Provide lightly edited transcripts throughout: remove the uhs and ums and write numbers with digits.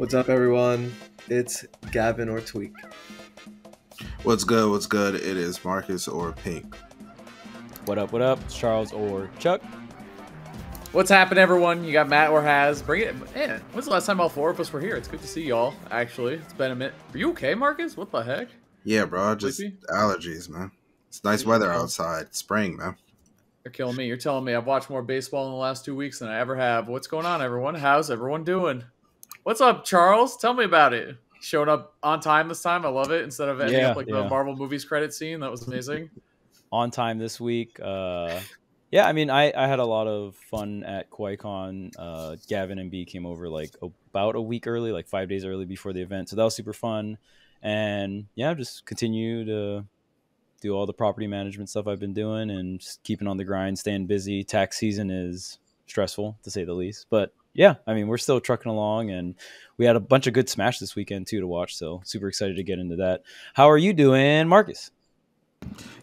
What's up, everyone? It's Gavin or Tweek. What's good? What's good? It is Marcus or Pink. What up? What up? It's Charles or Chuck. What's happening, everyone? You got Matt or Haz. Bring it. Man, when's the last time all four of us were here? It's good to see y'all, actually. It's been a minute. Are you okay, Marcus? What the heck? Yeah, bro. Just sleepy? Allergies, man. It's nice weather outside. Spring, man. You're killing me. You're telling me I've watched more baseball in the last 2 weeks than I ever have. What's going on, everyone? How's everyone doing? What's up, Charles? Tell me about it. Showed up on time this time. I love it. Instead of ending up like the Marvel movies credit scene. That was amazing. On time this week. Yeah, I mean, I had a lot of fun at Kawaii Kon. Gavin and B came over like about a week early, like 5 days early before the event. So that was super fun. And yeah, just continue to do all the property management stuff I've been doing and just keeping on the grind, staying busy. Tax season is stressful, to say the least. But yeah, I mean, we're still trucking along. And we had a bunch of good Smash this weekend, too, to watch. So super excited to get into that. How are you doing, Marcus?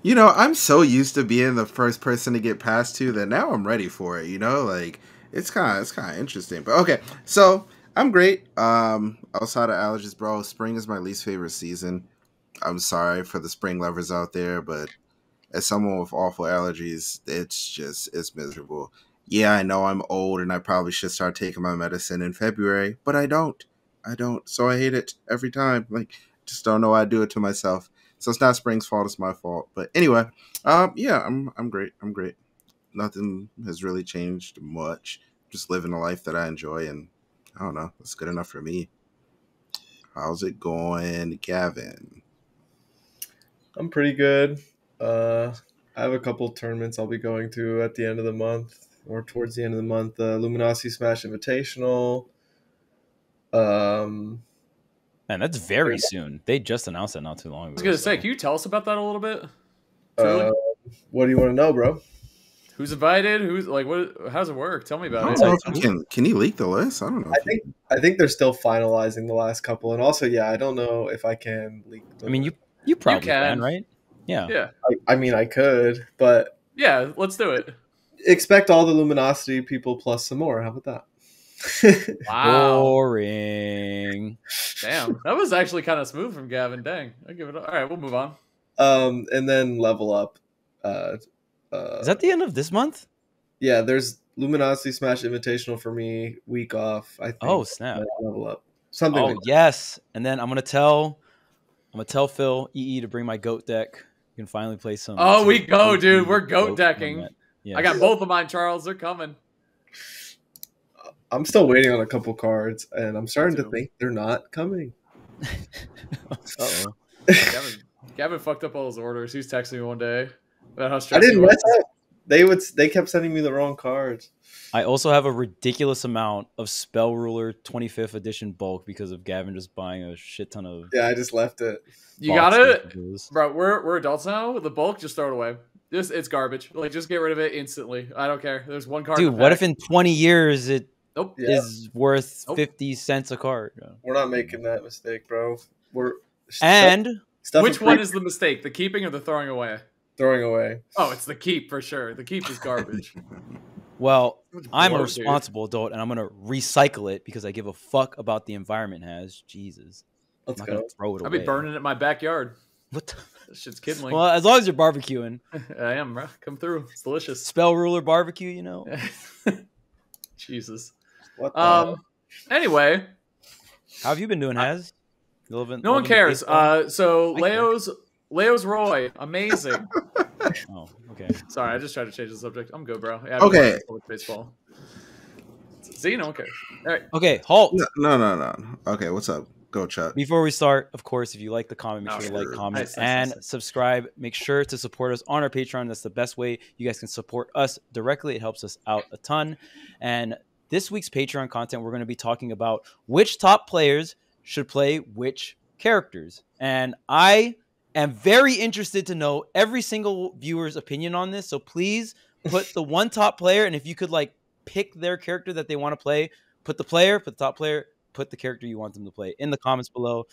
You know, I'm so used to being the first person to get past to that now I'm ready for it, you know? Like, it's kind of interesting. But okay, so I'm great. Outside of allergies, bro, spring is my least favorite season. I'm sorry for the spring lovers out there, but as someone with awful allergies, it's miserable. Yeah, I know I'm old and I probably should start taking my medicine in February, but I don't. So I hate it every time. Like, just don't know why I do it to myself. So it's not spring's fault, it's my fault. But anyway, yeah, I'm great. I'm great. Nothing has really changed much. Just living a life that I enjoy, and I don't know, it's good enough for me. How's it going, Gavin? I'm pretty good. I have a couple tournaments I'll be going to at the end of the month or towards the end of the month. The Luminosity Smash Invitational. Man, that's very soon. They just announced that not too long ago. I was going to say, can you tell us about that a little bit? What do you want to know, bro? Who's invited? Who's like, what? How's it work? Tell me about it. Can he leak the list? I don't know. I think they're still finalizing the last couple, and also, yeah, I don't know if I can leak. I mean, you probably can, right? Yeah. Yeah. I mean, I could, but yeah, let's do it. Expect all the Luminosity people plus some more. How about that? Wow. Boring. Damn, that was actually kind of smooth from Gavin. Dang, I give it up. All right, we'll move on. And then level up. Is that the end of this month? Yeah, there's Luminosity Smash Invitational for me. Week off, I think. Oh snap! Level up. Something. Oh like yes, and then I'm gonna tell Phil EE to bring my goat deck. You can finally play some. Oh, we go, dude. We're goat decking. Yes. I got both of mine, Charles. They're coming. I'm still waiting on a couple cards, and I'm starting to think they're not coming. Uh-oh. Gavin fucked up all his orders. He was texting me one day about how stressed I didn't mess up. They kept sending me the wrong cards. I also have a ridiculous amount of Spell Ruler 25th edition bulk because of Gavin just buying a shit ton of. Yeah, I just left it. You got it, bro. We're adults now. The bulk, just throw it away. It's garbage. Like, just get rid of it instantly. I don't care. There's one card. Dude, what if in 20 years it? Nope. Yeah. Is worth 50 cents a card. We're not making that mistake, bro. We're which one is the mistake? The keeping or the throwing away? Throwing away. Oh, it's the keep for sure. The keep is garbage. Well, I'm a responsible adult, and I'm gonna recycle it because I give a fuck about the environment. Has Jesus. Let's go. Throw it away. I'll be burning it in my backyard. What? That shit's kidding. Well, as long as you're barbecuing. I am, bro. Come through. It's delicious. Spell Ruler barbecue, you know. Jesus. What the anyway, how have you been doing, Haz? No one cares. So Leo's Roy, amazing. Oh, okay. Sorry, I just tried to change the subject. I'm good, bro. Yeah, okay. Baseball. See, no one cares. All right. Okay, halt. No. Okay, what's up? Go chat. Before we start, of course, if you like the comment, make sure to like, comment, and subscribe. Make sure to support us on our Patreon. That's the best way you guys can support us directly. It helps us out a ton. And this week's Patreon content, we're going to be talking about which top players should play which characters. And I am very interested to know every single viewer's opinion on this. So please put the one top player, and if you could like pick their character that they want to play, put the top player, put the character you want them to play in the comments below.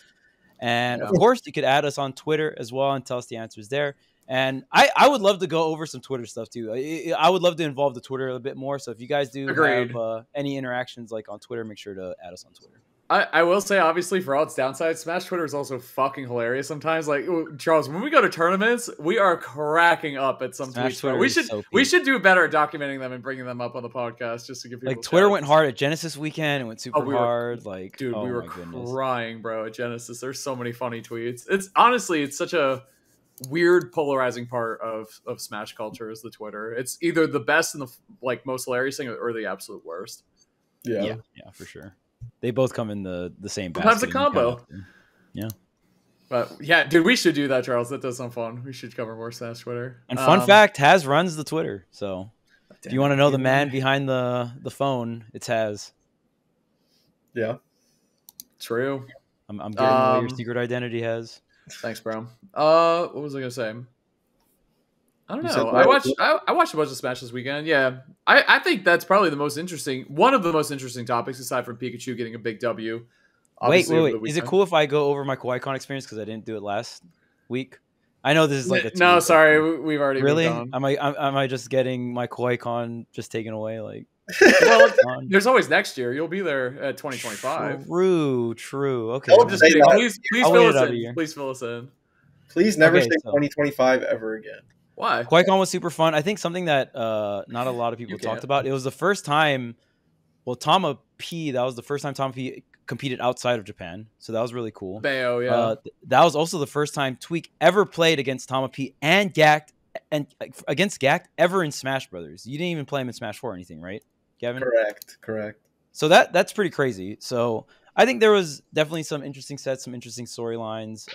And of course, you could add us on Twitter as well and tell us the answers there. And I would love to go over some Twitter stuff, too. I would love to involve the Twitter a bit more. So if you guys do have any interactions like on Twitter, make sure to add us on Twitter. I will say, obviously, for all its downsides, Smash Twitter is also fucking hilarious sometimes. Like, Charles, when we go to tournaments, we are cracking up at some Smash tweets. Twitter we should do better at documenting them and bringing them up on the podcast just to give people like Twitter went hard at Genesis weekend. It went super hard. Like, dude, we were crying, bro, at Genesis. There's so many funny tweets. It's honestly, it's such a weird, polarizing part of Smash culture is the Twitter. It's either the best and the like most hilarious thing, or the absolute worst. Yeah, yeah, yeah, for sure. They both come in the same basket. Sometimes a combo. Kind of, yeah. But yeah, dude, we should do that, Charles. That does sound fun. We should cover more Smash Twitter. And fun fact, Haz runs the Twitter. So if you want to know the man behind the phone, it's Haz. Yeah. True. I'm getting away your secret identity, Haz. Thanks, bro. What was I gonna say? I don't know. I watched a bunch of Smash this weekend. Yeah, I think that's probably the most interesting, one of the most interesting topics aside from Pikachu getting a big W. Wait. Is it cool if I go over my Kawaii Kon experience because I didn't do it last week? I know this is like a no. Sorry, we've already really. Moved on. Am I just getting my Kawaii Kon just taken away? Like, well, there's always next year. You'll be there at 2025. True. Okay. I'll just please fill us in. Please fill us in. Please never say 2025 ever again. Why? Kawaii Kon was super fun. I think something that not a lot of people talked about. It was the first time. Well, Tama P. That was the first time Tama P competed outside of Japan, so that was really cool. Bayo, yeah. That was also the first time Tweek ever played against Tama P and Gackt and against Gackt ever in Smash Brothers. You didn't even play him in Smash 4 or anything, right, Gavin? Correct. So that's pretty crazy. So I think there was definitely some interesting sets, some interesting storylines.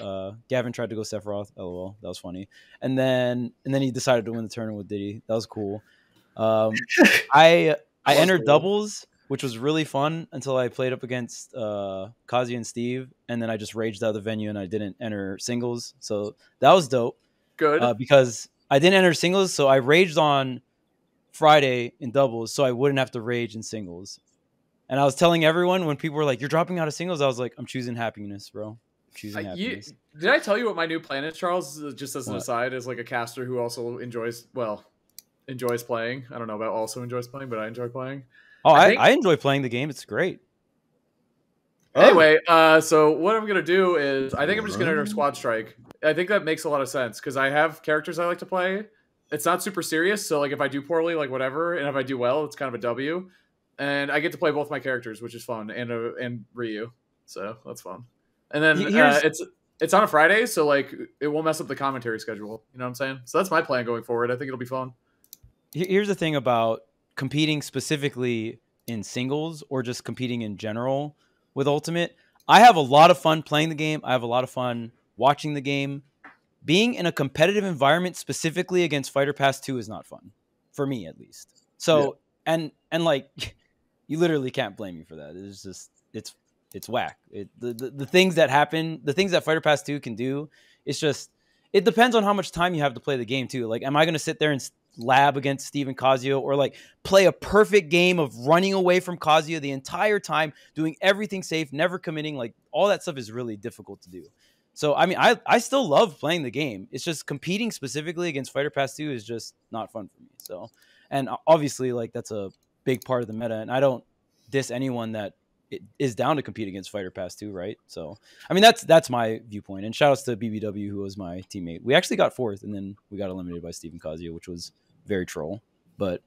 Gavin tried to go Sephiroth. LOL. That was funny. And then he decided to win the tournament with Diddy. That was cool. I entered doubles, which was really fun until I played up against Kazuya and Steve. And then I just raged out of the venue and I didn't enter singles. So that was dope. Good. Because I didn't enter singles, so I raged on Friday in doubles so I wouldn't have to rage in singles. And I was telling everyone when people were like, "You're dropping out of singles," I was like, "I'm choosing happiness, bro. I'm choosing happiness." Did I tell you what my new plan is, Charles? Just as an aside, as like a caster who also enjoys playing. I don't know about also enjoys playing, but I enjoy playing. Oh, I enjoy playing the game. It's great. Anyway, so what I'm gonna do is I think I'm just gonna enter Squad Strike. I think that makes a lot of sense because I have characters I like to play. It's not super serious, so like if I do poorly, like whatever, and if I do well, it's kind of a W. And I get to play both my characters, which is fun, and Ryu, so that's fun. And then it's on a Friday, so like it won't mess up the commentary schedule. You know what I'm saying? So that's my plan going forward. I think it'll be fun. Here's the thing about competing specifically in singles or just competing in general with Ultimate. I have a lot of fun playing the game. I have a lot of fun watching the game. Being in a competitive environment specifically against Fighter Pass 2 is not fun, for me at least. So yeah. and like. You literally can't blame me for that. It's just it's whack. The things that happen, the things that Fighter Pass 2 can do, it's just it depends on how much time you have to play the game too. Like, am I going to sit there and lab against Steve and Kazuya, or like play a perfect game of running away from Kazuya the entire time, doing everything safe, never committing? Like, all that stuff is really difficult to do. So I mean, I still love playing the game. It's just competing specifically against Fighter Pass 2 is just not fun for me. So, and obviously like that's a big part of the meta, and I don't diss anyone that is down to compete against Fighter Pass 2, right? So I mean that's my viewpoint. And shout outs to BBW, who was my teammate. We actually got fourth, and then we got eliminated by Steve and Kazuya, which was very troll. But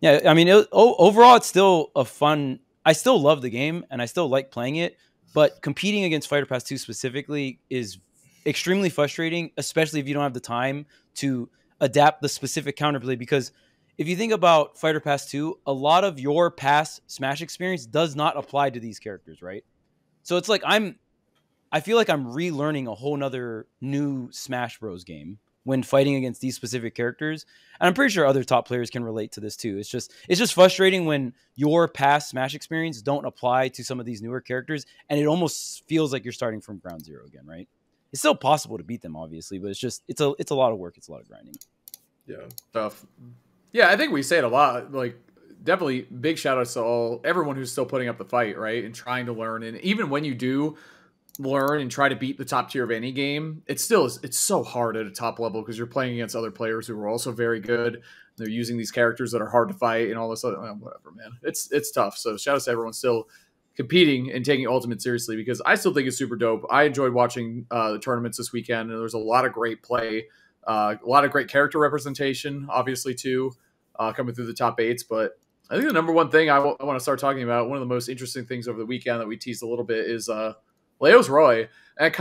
yeah, I mean overall it's still a fun. I still love the game and I still like playing it, but competing against Fighter Pass 2 specifically is extremely frustrating, especially if you don't have the time to adapt the specific counterplay, because if you think about Fighter Pass 2, a lot of your past Smash experience does not apply to these characters, right? So it's like I feel like I'm relearning a whole nother new Smash Bros. Game when fighting against these specific characters. And I'm pretty sure other top players can relate to this too. It's just frustrating when your past Smash experience don't apply to some of these newer characters, and it almost feels like you're starting from ground zero again, right? It's still possible to beat them, obviously, but it's a lot of work, it's a lot of grinding. Yeah, tough. Yeah, I think we say it a lot. Like, definitely big shout outs to everyone who's still putting up the fight, right? And trying to learn. And even when you do learn and try to beat the top tier of any game, it's so hard at a top level because you're playing against other players who are also very good. They're using these characters that are hard to fight and all this other whatever, man. It's tough. So shout outs to everyone still competing and taking Ultimate seriously, because I still think it's super dope. I enjoyed watching the tournaments this weekend, and there was a lot of great play, a lot of great character representation, obviously, too, coming through the top 8s. But I think the number one thing I want to start talking about, one of the most interesting things over the weekend that we teased a little bit, is Leo's Roy. And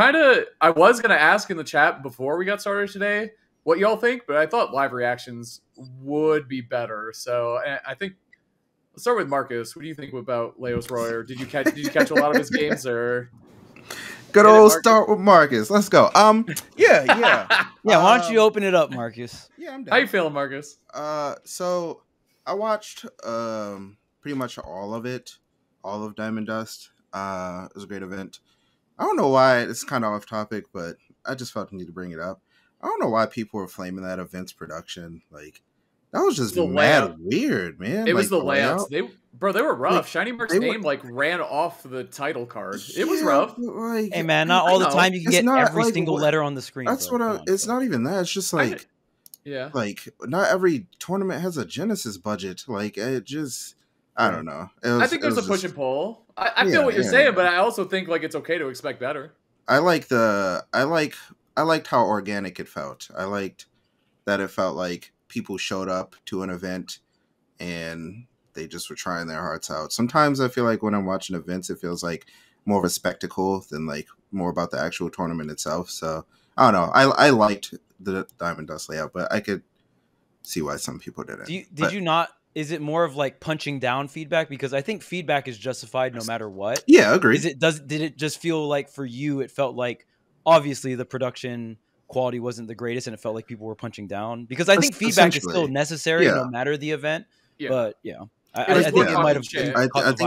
I was going to ask in the chat before we got started today what y'all think, but I thought live reactions would be better. So I think let's start with Marcus. What do you think about Leo's Roy? Or did you catch a lot of his games? Or good old start with Marcus. Let's go. Yeah. Why don't you open it up, Marcus? Yeah, I'm down. How you feeling, Marcus? So I watched pretty much all of it, all of Diamond Dust. It was a great event. I don't know why, it's kind of off topic, but I just felt the need to bring it up. I don't know why people were flaming that event's production. Like, that was just mad weird, man. It was the layouts. They were rough. Like, Shiny Mark's name ran off the title card. It was rough. Like, hey, man, not all the time you can get every single letter on the screen. That's what I... It's not even that. It's just like... Yeah. Like, not every tournament has a Genesis budget. Like, it just... I don't know. I think there's a push and pull. I feel what you're saying, but I also think like it's okay to expect better. I liked how organic it felt. I liked that it felt like people showed up to an event and they just were trying their hearts out. Sometimes I feel like when I'm watching events, it feels like more of a spectacle than like more about the actual tournament itself. So I don't know. I liked the Diamond Dust layout, but I could see why some people didn't. Did you not? Is it more of like punching down feedback? Because I think feedback is justified no matter what. Yeah, agreed. Did it just feel like for you, it felt like obviously the production quality wasn't the greatest and it felt like people were punching down? Because I think feedback is still necessary no matter the event. Yeah. But yeah, I think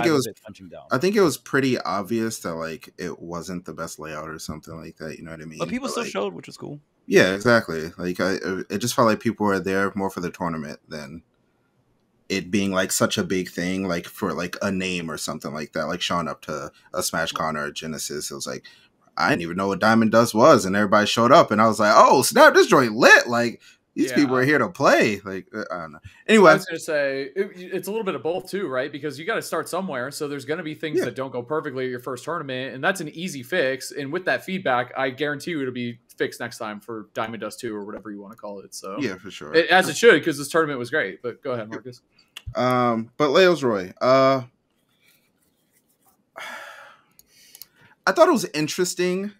it was pretty obvious that like it wasn't the best layout or something like that. You know what I mean? But people still showed, which was cool. Yeah, exactly. Like it just felt like people were there more for the tournament than it being like such a big thing, like for like a name or something like that, like showing up to a Smash Con or a Genesis. It was like, I didn't even know what Diamond Dust was, and everybody showed up, and I was like, oh snap, this joint lit! Like these people are here to play. Like I don't know. Anyway, I was gonna say it's a little bit of both too, right? Because you got to start somewhere, so there's gonna be things that don't go perfectly at your first tournament, and that's an easy fix. And with that feedback, I guarantee you it'll be fixed next time for Diamond Dust 2 or whatever you want to call it. So yeah, for sure, as it should, because this tournament was great. But go ahead, Marcus. But Leo's Roy, I thought it was interesting.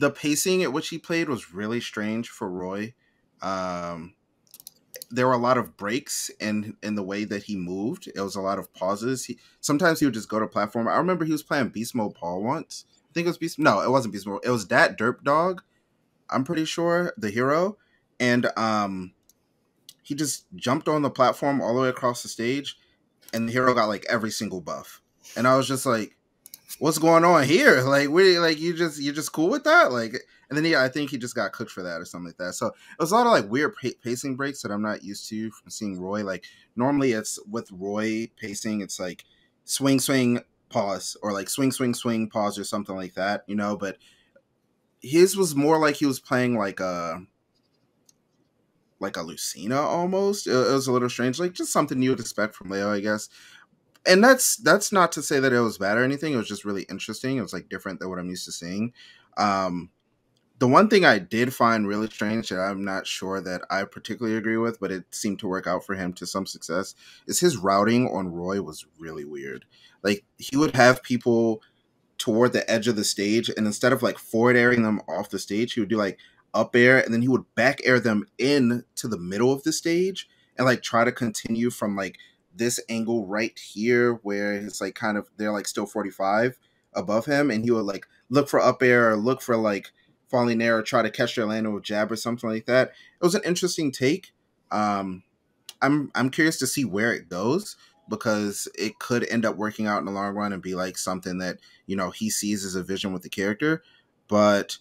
The pacing at which he played was really strange for Roy. There were a lot of breaks in the way that he moved. It was a lot of pauses. Sometimes he would just go to platform. I remember he was playing Beast Mode Paul once. I think it was Beast. No, it wasn't Beast Mode. It was that Derp Dog. I'm pretty sure the hero, and he just jumped on the platform all the way across the stage, and the hero got like every single buff. And I was just like, what's going on here? Like, you're just cool with that? Like, and then I think he just got cooked for that or something like that. So it was a lot of like weird pacing breaks that I'm not used to from seeing Roy. Like normally it's with Roy pacing, it's like swing, swing, pause, or like swing, swing, swing, pause or something like that, you know, but his was more like he was playing like a Lucina almost. It was a little strange, like just something you would expect from Leo, I guess. And that's not to say that it was bad or anything. It was just really interesting. It was like different than what I'm used to seeing. The one thing I did find really strange that I'm not sure that I particularly agree with, but it seemed to work out for him to some success, is his routing on Roy was really weird. Like he would have people toward the edge of the stage, and instead of like forward airing them off the stage, he would do like up air, and then he would back air them in to the middle of the stage and like try to continue from like this angle right here where it's like kind of they're like still 45 above him, and he would like look for up air or look for like falling air or try to catch their landing with jab or something like that. It was an interesting take. I'm curious to see where it goes, because it could end up working out in the long run and be like something that, you know, he sees as a vision with the character. But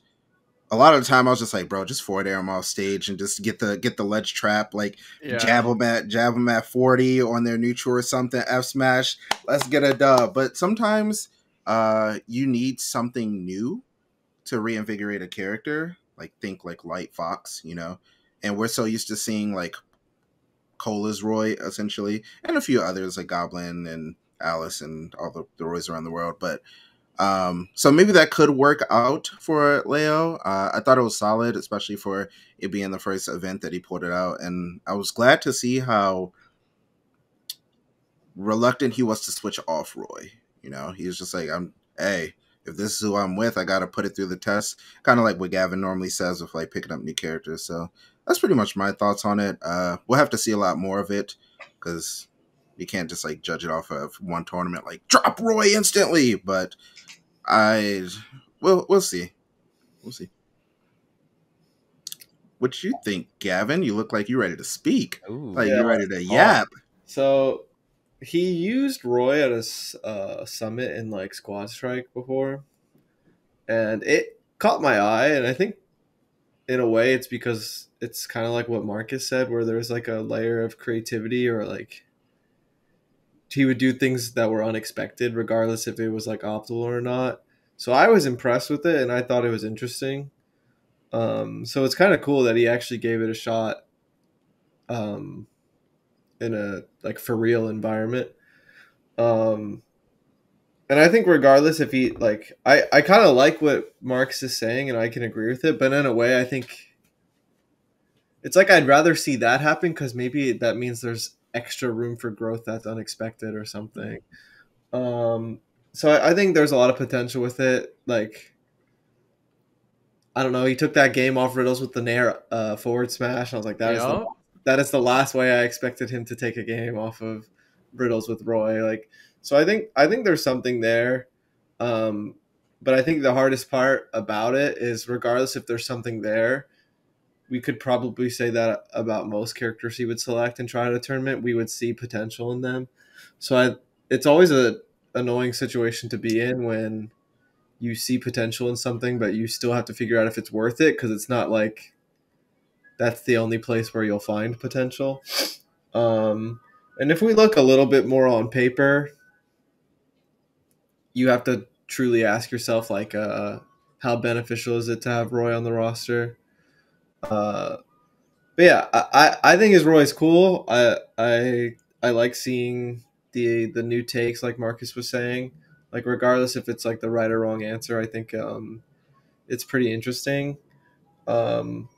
a lot of the time I was just like, bro, just forward air him off stage and just get the ledge trap, like jab them at 40 on their neutral or something, F smash, let's get a dub. But sometimes you need something new to reinvigorate a character, like think like Light Fox, you know, and we're so used to seeing like Cola's Roy, essentially, and a few others like Goblin and Alice and all the Roys around the world. But so maybe that could work out for Leo. I thought it was solid, especially for it being the first event that he pulled it out. And I was glad to see how reluctant he was to switch off Roy. You know, he was just like, hey, if this is who I'm with, I got to put it through the test. Kind of like what Gavin normally says with like picking up new characters. So that's pretty much my thoughts on it. We'll have to see a lot more of it because you can't just like judge it off of one tournament, like drop Roy instantly. But we'll see. We'll see. What you think, Gavin? You look like you're ready to speak. Ooh, like you're ready to yap. So he used Roy at a summit in like Squad Strike before, and it caught my eye. And I think in a way it's because it's kind of like what Marcus said, where there's like a layer of creativity, or like he would do things that were unexpected regardless if it was like optimal or not. So I was impressed with it and I thought it was interesting. So it's kind of cool that he actually gave it a shot in a like for real environment. And I think regardless if he like, I kind of like what Marcus is saying and I can agree with it, but in a way I think it's like I'd rather see that happen because maybe that means there's extra room for growth that's unexpected or something. So I think there's a lot of potential with it. Like, I don't know, he took that game off Riddles with the Nair forward smash. I was like, that is the last way I expected him to take a game off of Riddles with Roy. Like, so I think there's something there. But I think the hardest part about it is regardless if there's something there, we could probably say that about most characters he would select and try at a tournament. We would see potential in them. So it's always an annoying situation to be in when you see potential in something, but you still have to figure out if it's worth it, because it's not like that's the only place where you'll find potential. And if we look a little bit more on paper, you have to truly ask yourself, like, how beneficial is it to have Roy on the roster? But yeah, I think his Roy is cool. I like seeing the new takes, like Marcus was saying. Like, regardless if it's like the right or wrong answer, I think it's pretty interesting. But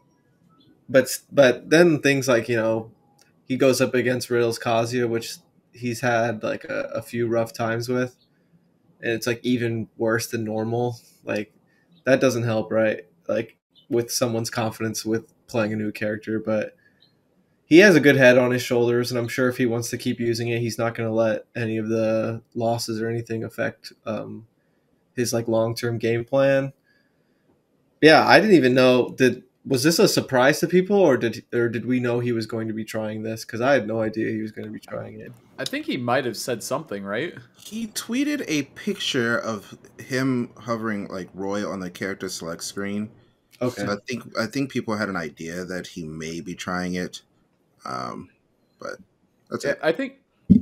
then things like, you know, he goes up against Riddles Kazuya, which he's had like a few rough times with, and it's like even worse than normal. Like, that doesn't help, right? Like, with someone's confidence with playing a new character, but he has a good head on his shoulders, and I'm sure if he wants to keep using it, he's not going to let any of the losses or anything affect his like long-term game plan. Yeah, I didn't even know, was this a surprise to people, or did we know he was going to be trying this? Because I had no idea he was going to be trying it. I think he might have said something, right? He tweeted a picture of him hovering like Roy on the character select screen. Okay. So I think people had an idea that he may be trying it, but that's it. I think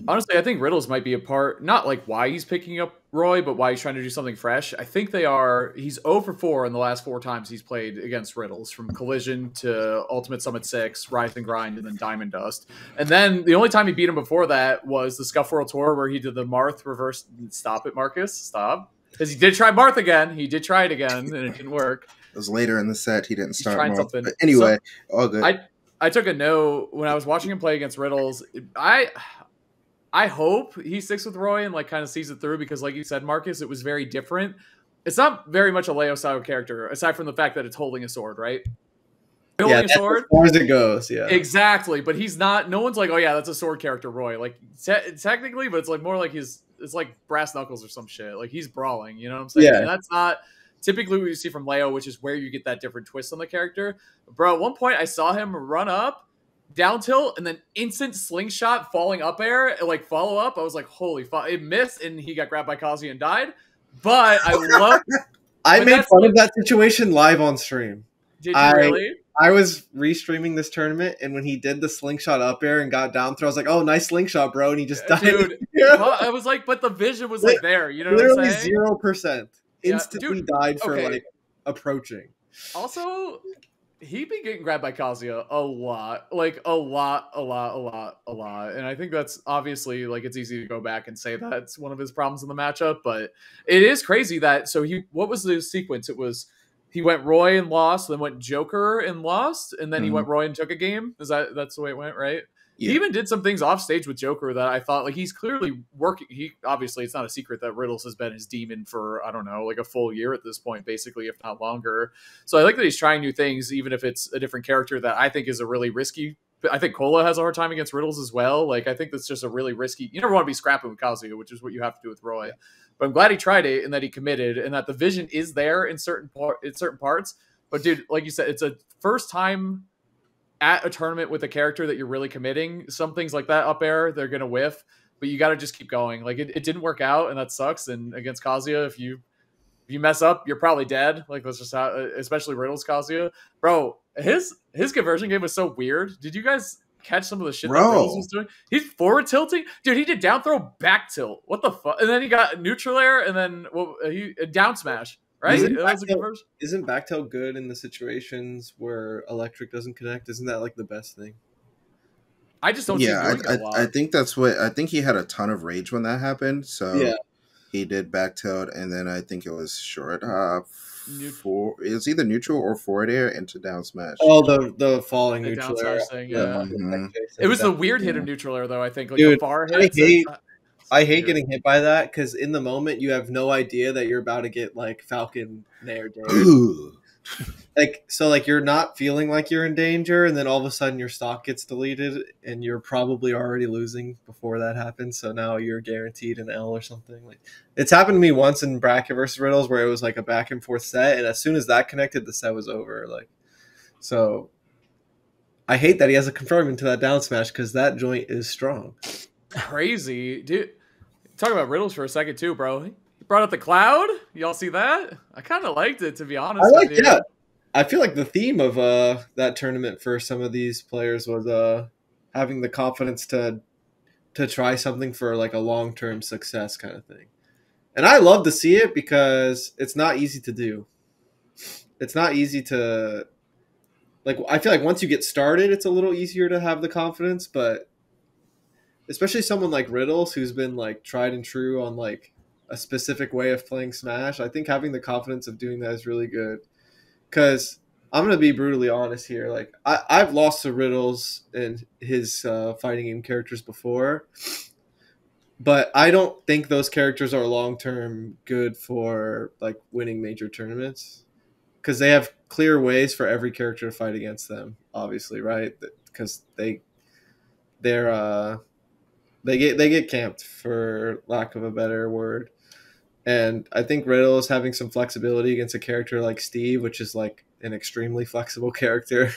honestly, I think Riddles might be a part, not like why he's picking up Roy, but why he's trying to do something fresh. I think he's 0-for-4 in the last 4 times he's played against Riddles, from Collision to Ultimate Summit 6, Rise and Grind, and then Diamond Dust. And then the only time he beat him before that was the Scuff World Tour, where he did the Marth reverse. Stop it, Marcus. Stop. Because he did try Marth again. He did try it again, and it didn't work. It was later in the set. He didn't start Marth. But anyway, so, all good. I took a no when I was watching him play against Riddles. I hope he sticks with Roy and like kind of sees it through, because like you said, Marcus, it was very different. It's not very much a Leo style character, aside from the fact that it's holding a sword, right? Holding a sword, as far as it goes, yeah. Exactly. But he's not, no one's like, oh yeah, that's a sword character, Roy. Like technically, but it's like more like it's like brass knuckles or some shit. Like, he's brawling, you know what I'm saying? Yeah. And that's not typically what you see from Leo, which is where you get that different twist on the character. Bro, at one point I saw him run up, down tilt, and then instant slingshot, falling up air, like follow up. I was like, holy fuck. It missed, and he got grabbed by Kazuya and died. But I love I made fun of that situation live on stream. Did you really? I was restreaming this tournament, and when he did the slingshot up air and got down throw, I was like, oh, nice slingshot, bro. And he just died. Dude, well, I was like, but the vision was like there. You know what I'm saying? Literally 0%. Instantly died for, like, approaching. Also, he'd be getting grabbed by Kazuya a lot. Like, a lot. And I think that's obviously, like, it's easy to go back and say that's one of his problems in the matchup. But it is crazy that, so he, what was the sequence? It was, he went Roy and lost, then went Joker and lost, and then he went Roy and took a game. Is that, that's the way it went, right? Yeah. He even did some things off stage with Joker that I thought, like, he's clearly working. He obviously, it's not a secret that Riddles has been his demon for, I don't know, like a full year at this point, basically, if not longer. So I like that he's trying new things, even if it's a different character that I think is a really risky. I think Cola has a hard time against Riddles as well. Like, I think that's just a really risky. You never want to be scrapping with Kazuya, which is what you have to do with Roy. Yeah. But I'm glad he tried it and that he committed and that the vision is there in certain parts. But dude, like you said, it's a first time at a tournament with a character that you're really committing. Some things like that up air, they're going to whiff, but you got to just keep going. Like it didn't work out and that sucks. And against Kazuya, if you mess up, you're probably dead. Like that's just how, especially Riddles Kazuya. Bro, his conversion game was so weird. Did you guys catch some of the shit that Riddles was doing? He's forward tilting. Dude, he did down throw, back tilt. What the fuck? And then he got neutral air and then down smash. Right? Isn't backtail good in the situations where electric doesn't connect? Isn't that like the best thing? I just don't. Yeah, I think that's what I think. He had a ton of rage when that happened, so yeah, he did backtail, and then I think it was short. It was either neutral or forward air into down smash. Oh, the falling the neutral air thing. Yeah, it was the weird hit of neutral air though. I think like dude, the far hit. I hate getting hit by that because in the moment you have no idea that you're about to get like Falcon Nair danger. Like so, like you're not feeling like you're in danger, and then all of a sudden your stock gets deleted, and you're probably already losing before that happens. So now you're guaranteed an L or something. Like it's happened to me once in bracket versus Riddles where it was like a back and forth set, and as soon as that connected, the set was over. Like so, I hate that he has a confirm into that down smash because that joint is strong. Crazy dude. Talk about Riddles for a second too, bro. He brought up the Cloud. Y'all see that? I kind of liked it, to be honest. I liked it. I feel like the theme of that tournament for some of these players was having the confidence to try something for like a long-term success kind of thing. And I love to see it because it's not easy to do. It's not easy to like. I feel like once you get started, it's a little easier to have the confidence, but. Especially someone like Riddles, who's been like tried and true on like a specific way of playing Smash. I think having the confidence of doing that is really good. Because I'm going to be brutally honest here. Like I've lost to Riddles and his fighting game characters before. But I don't think those characters are long-term good for like winning major tournaments. Because they have clear ways for every character to fight against them, obviously, right? Because they get camped, for lack of a better word. And I think Riddles having some flexibility against a character like Steve, which is like an extremely flexible character,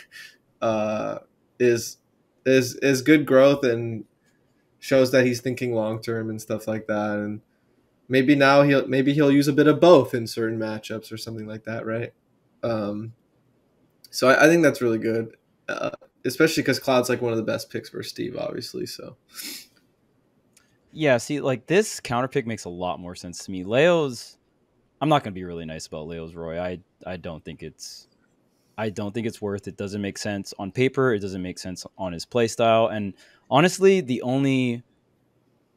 is good growth and shows that he's thinking long term and stuff like that. And maybe now he'll use a bit of both in certain matchups or something like that, right? So I think that's really good, especially because Cloud's like one of the best picks for Steve, obviously. So. Yeah, see, like, this counter pick makes a lot more sense to me. Leo's, I'm not going to be really nice about Leo's Roy. I don't think it's worth it. It doesn't make sense on paper. It doesn't make sense on his playstyle. And honestly,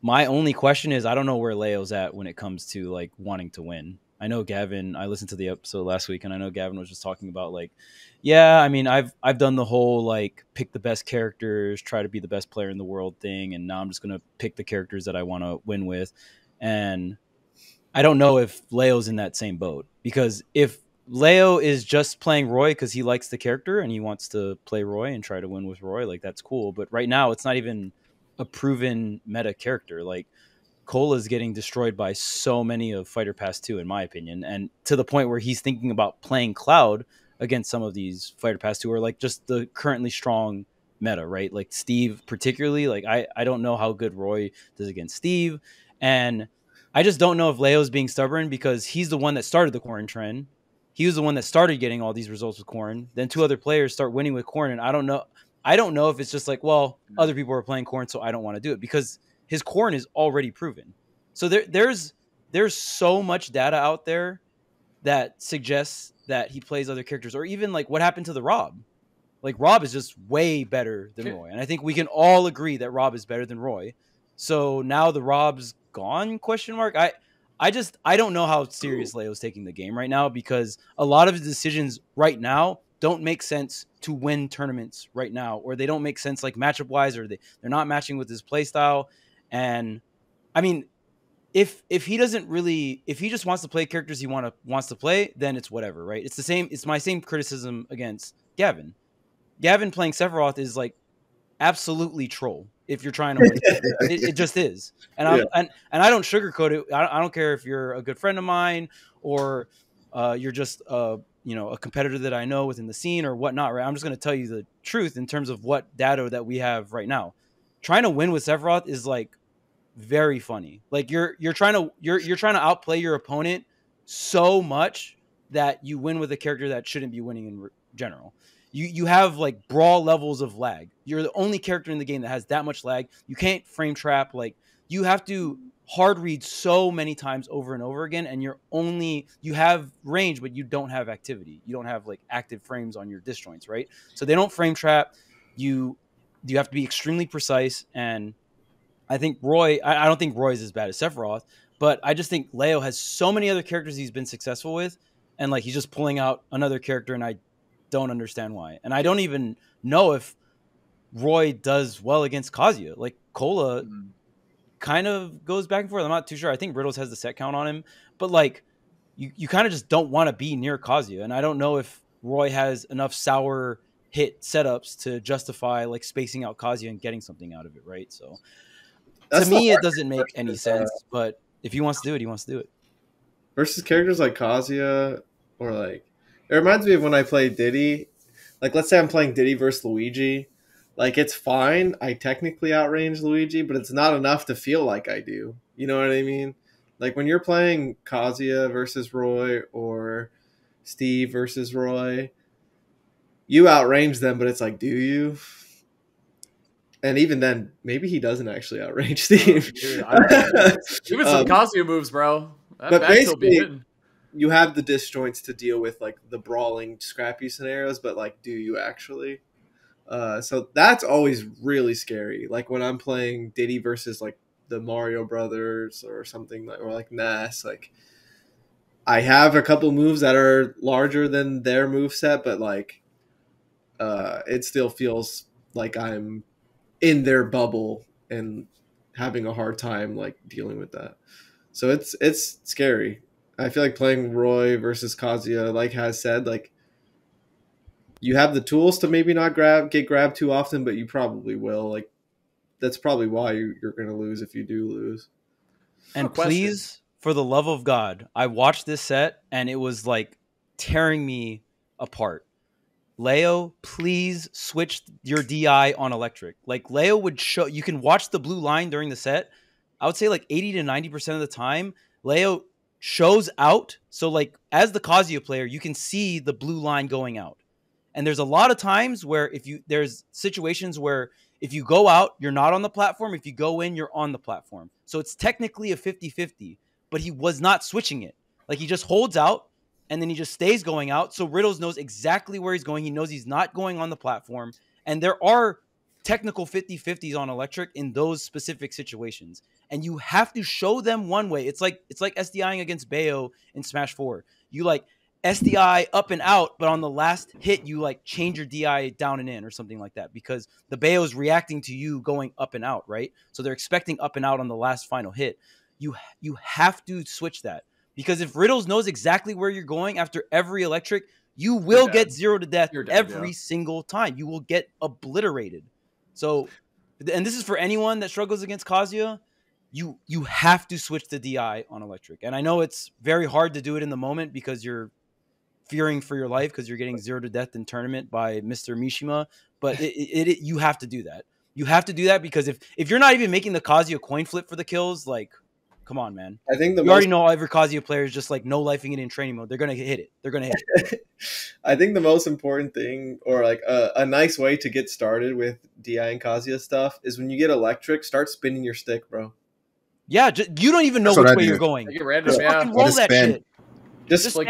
my only question is I don't know where Leo's at when it comes to, like, wanting to win. I know Gavin, I listened to the episode last week, and I know Gavin was just talking about, like, yeah, I mean, I've done the whole, like, pick the best characters, try to be the best player in the world thing, and now I'm just going to pick the characters that I want to win with. And I don't know if Leo's in that same boat, because if Leo is just playing Roy because he likes the character and he wants to play Roy and try to win with Roy, like, that's cool. But right now, it's not even a proven meta character. Like, Cola is getting destroyed by so many of Fighter Pass 2, in my opinion, and to the point where he's thinking about playing Cloud against some of these Fighter Pass 2 or like just the currently strong meta, right? Like Steve particularly, like I don't know how good Roy does against Steve. And I just don't know if Leo's being stubborn because he's the one that started the Corn trend. He was the one that started getting all these results with Corn. Then two other players start winning with Corn. And I don't know if it's just like, well, other people are playing Corn, so I don't want to do it, because his Corn is already proven. So there's so much data out there that suggests that he plays other characters, or even like what happened to the Rob. Like, Rob is just way better than Roy. And I think we can all agree that Rob is better than Roy. So now the Rob's gone, question mark. I don't know how serious Leo's taking the game right now, because a lot of his decisions right now don't make sense to win tournaments right now, or they don't make sense like matchup wise, or they're not matching with his play style. And I mean, if he doesn't really, if he just wants to play characters he wants to play, then it's whatever, right? It's the same. It's my same criticism against Gavin. Gavin playing Sephiroth is like absolutely troll. If you're trying to win, it just is. And I don't sugarcoat it. I don't care if you're a good friend of mine, or you're just you know, a competitor that I know within the scene or whatnot, right? I'm just going to tell you the truth in terms of what data that we have right now. Trying to win with Sephiroth is like very funny. Like you're trying to outplay your opponent so much that you win with a character that shouldn't be winning in general. You have like brawl levels of lag. You're the only character in the game that has that much lag. You can't frame trap. Like, you have to hard read so many times over and over again, and you have range, but you don't have activity. You don't have like active frames on your disjoints, right? So they don't frame trap. You have to be extremely precise. And I think Roy, I don't think Roy's as bad as Sephiroth, but I just think Leo has so many other characters he's been successful with, and like he's just pulling out another character, and I don't understand why. And I don't even know if Roy does well against Kazuya. Like, Kola kind of goes back and forth. I'm not too sure. I think Riddles has the set count on him, but like you kind of just don't want to be near Kazuya. And I don't know if Roy has enough sour hit setups to justify like spacing out Kazuya and getting something out of it, right? So to me, it doesn't make any sense, but if he wants to do it, he wants to do it. Versus characters like Kazuya, or like, it reminds me of when I play Diddy. Like, let's say I'm playing Diddy versus Luigi. Like, it's fine. I technically outrange Luigi, but it's not enough to feel like I do. You know what I mean? Like, when you're playing Kazuya versus Roy or Steve versus Roy, you outrange them, but it's like, do you? And even then, maybe he doesn't actually outrange Steve. Even some Kazuya moves, bro. But basically, you have the disjoints to deal with, like, the brawling, scrappy scenarios, but, like, do you actually? So that's always really scary. Like, when I'm playing Diddy versus, like, the Mario Brothers or something, like, or, like, Ness, like, I have a couple moves that are larger than their moveset, but, like, it still feels like I'm in their bubble and having a hard time, like, dealing with that. So it's scary. I feel like playing Roy versus Kazuya, like Haz said, like, you have the tools to maybe not get grabbed too often, but you probably will. Like, that's probably why you're going to lose if you do lose. And please, for the love of God, I watched this set and it was like tearing me apart. Leo, please switch your DI on electric. Like, Leo would show, you can watch the blue line during the set. I would say like 80 to 90% of the time, Leo shows out. So like, as the Kazuya player, you can see the blue line going out. And there's a lot of times where there's situations where if you go out, you're not on the platform. If you go in, you're on the platform. So it's technically a 50-50, but he was not switching it. Like, he just holds out and then he just stays going out. So Riddles knows exactly where he's going. He knows he's not going on the platform. And there are technical 50-50s on electric in those specific situations, and you have to show them one way. It's like SDIing against Bayo in Smash 4. You like SDI up and out, but on the last hit you like change your DI down and in or something like that, because the Bayo is reacting to you going up and out, right? So they're expecting up and out on the last final hit. You have to switch that, because if Riddles knows exactly where you're going after every electric, you will get zero to death every single time. You will get obliterated. So, and this is for anyone that struggles against Kazuya, you have to switch the DI on electric. And I know it's very hard to do it in the moment because you're fearing for your life because you're getting zero to death in tournament by Mr. Mishima, but you have to do that. You have to do that because if you're not even making the Kazuya coin flip for the kills, like, come on, man. I think you already know every Kazuya player is just like no-lifing it in training mode. They're going to hit it. They're going to hit it. I think the most important thing, or like a nice way to get started with DI and Kazuya stuff, is when you get electric, start spinning your stick, bro. Yeah, you don't even know which way you're going. Just fucking roll that shit. Just like,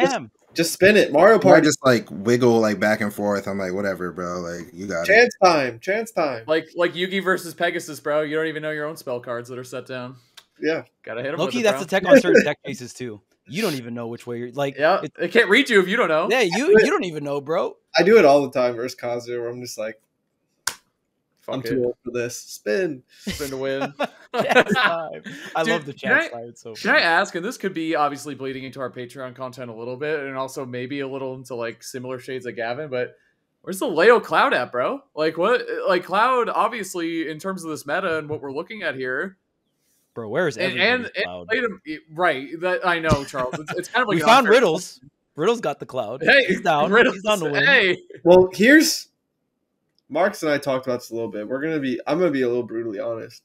Just spin it, Mario Party. I just like wiggle like back and forth. I'm like, whatever, bro. Like you got chance it. Time, chance time. Like Yugi versus Pegasus, bro. You don't even know your own spell cards that are set down. Yeah, gotta hit them. Loki, that's the tech on certain deck cases too. You don't even know which way you're like. Yeah, it can't read you if you don't know. Yeah, you don't even know, bro. I do it all the time versus Kazuya, where I'm just like, fuck I'm it. Too old for this. Spin to win. I love the chat slide. So should I ask? And this could be obviously bleeding into our Patreon content a little bit, and also maybe a little into like similar shades of Gavin. But where's the Leo Cloud at, bro? Like what? Like Cloud, obviously, in terms of this meta and what we're looking at here. Bro, where is everyone? Right, that I know, Charles. It's kind of like we found Riddles. Riddles got the Cloud. Hey, he's down. Riddles, he's on the win. Hey, well, here's Marcus and I talked about this a little bit. I'm gonna be a little brutally honest.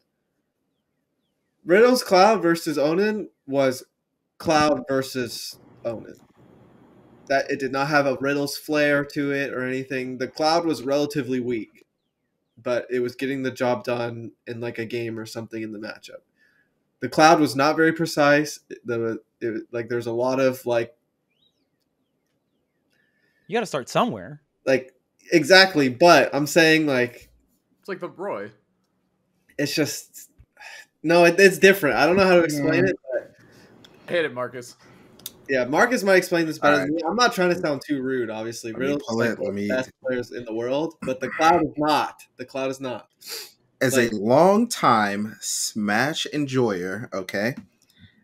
Riddles Cloud versus Onin was Cloud versus Onin. That it did not have a Riddles flair to it or anything. The Cloud was relatively weak, but it was getting the job done in like a game or something in the matchup. The Cloud was not very precise. There's a lot of like. You got to start somewhere. Like exactly, but I'm saying like. It's like the Roy. It's just no, it's different. I don't know how to explain it. But... Hate it, Marcus. Yeah, Marcus might explain this better than me. I'm not trying to sound too rude, obviously. Riddles is like one of the best players in the world, but the Cloud is not. The Cloud is not. As a long-time Smash enjoyer, okay,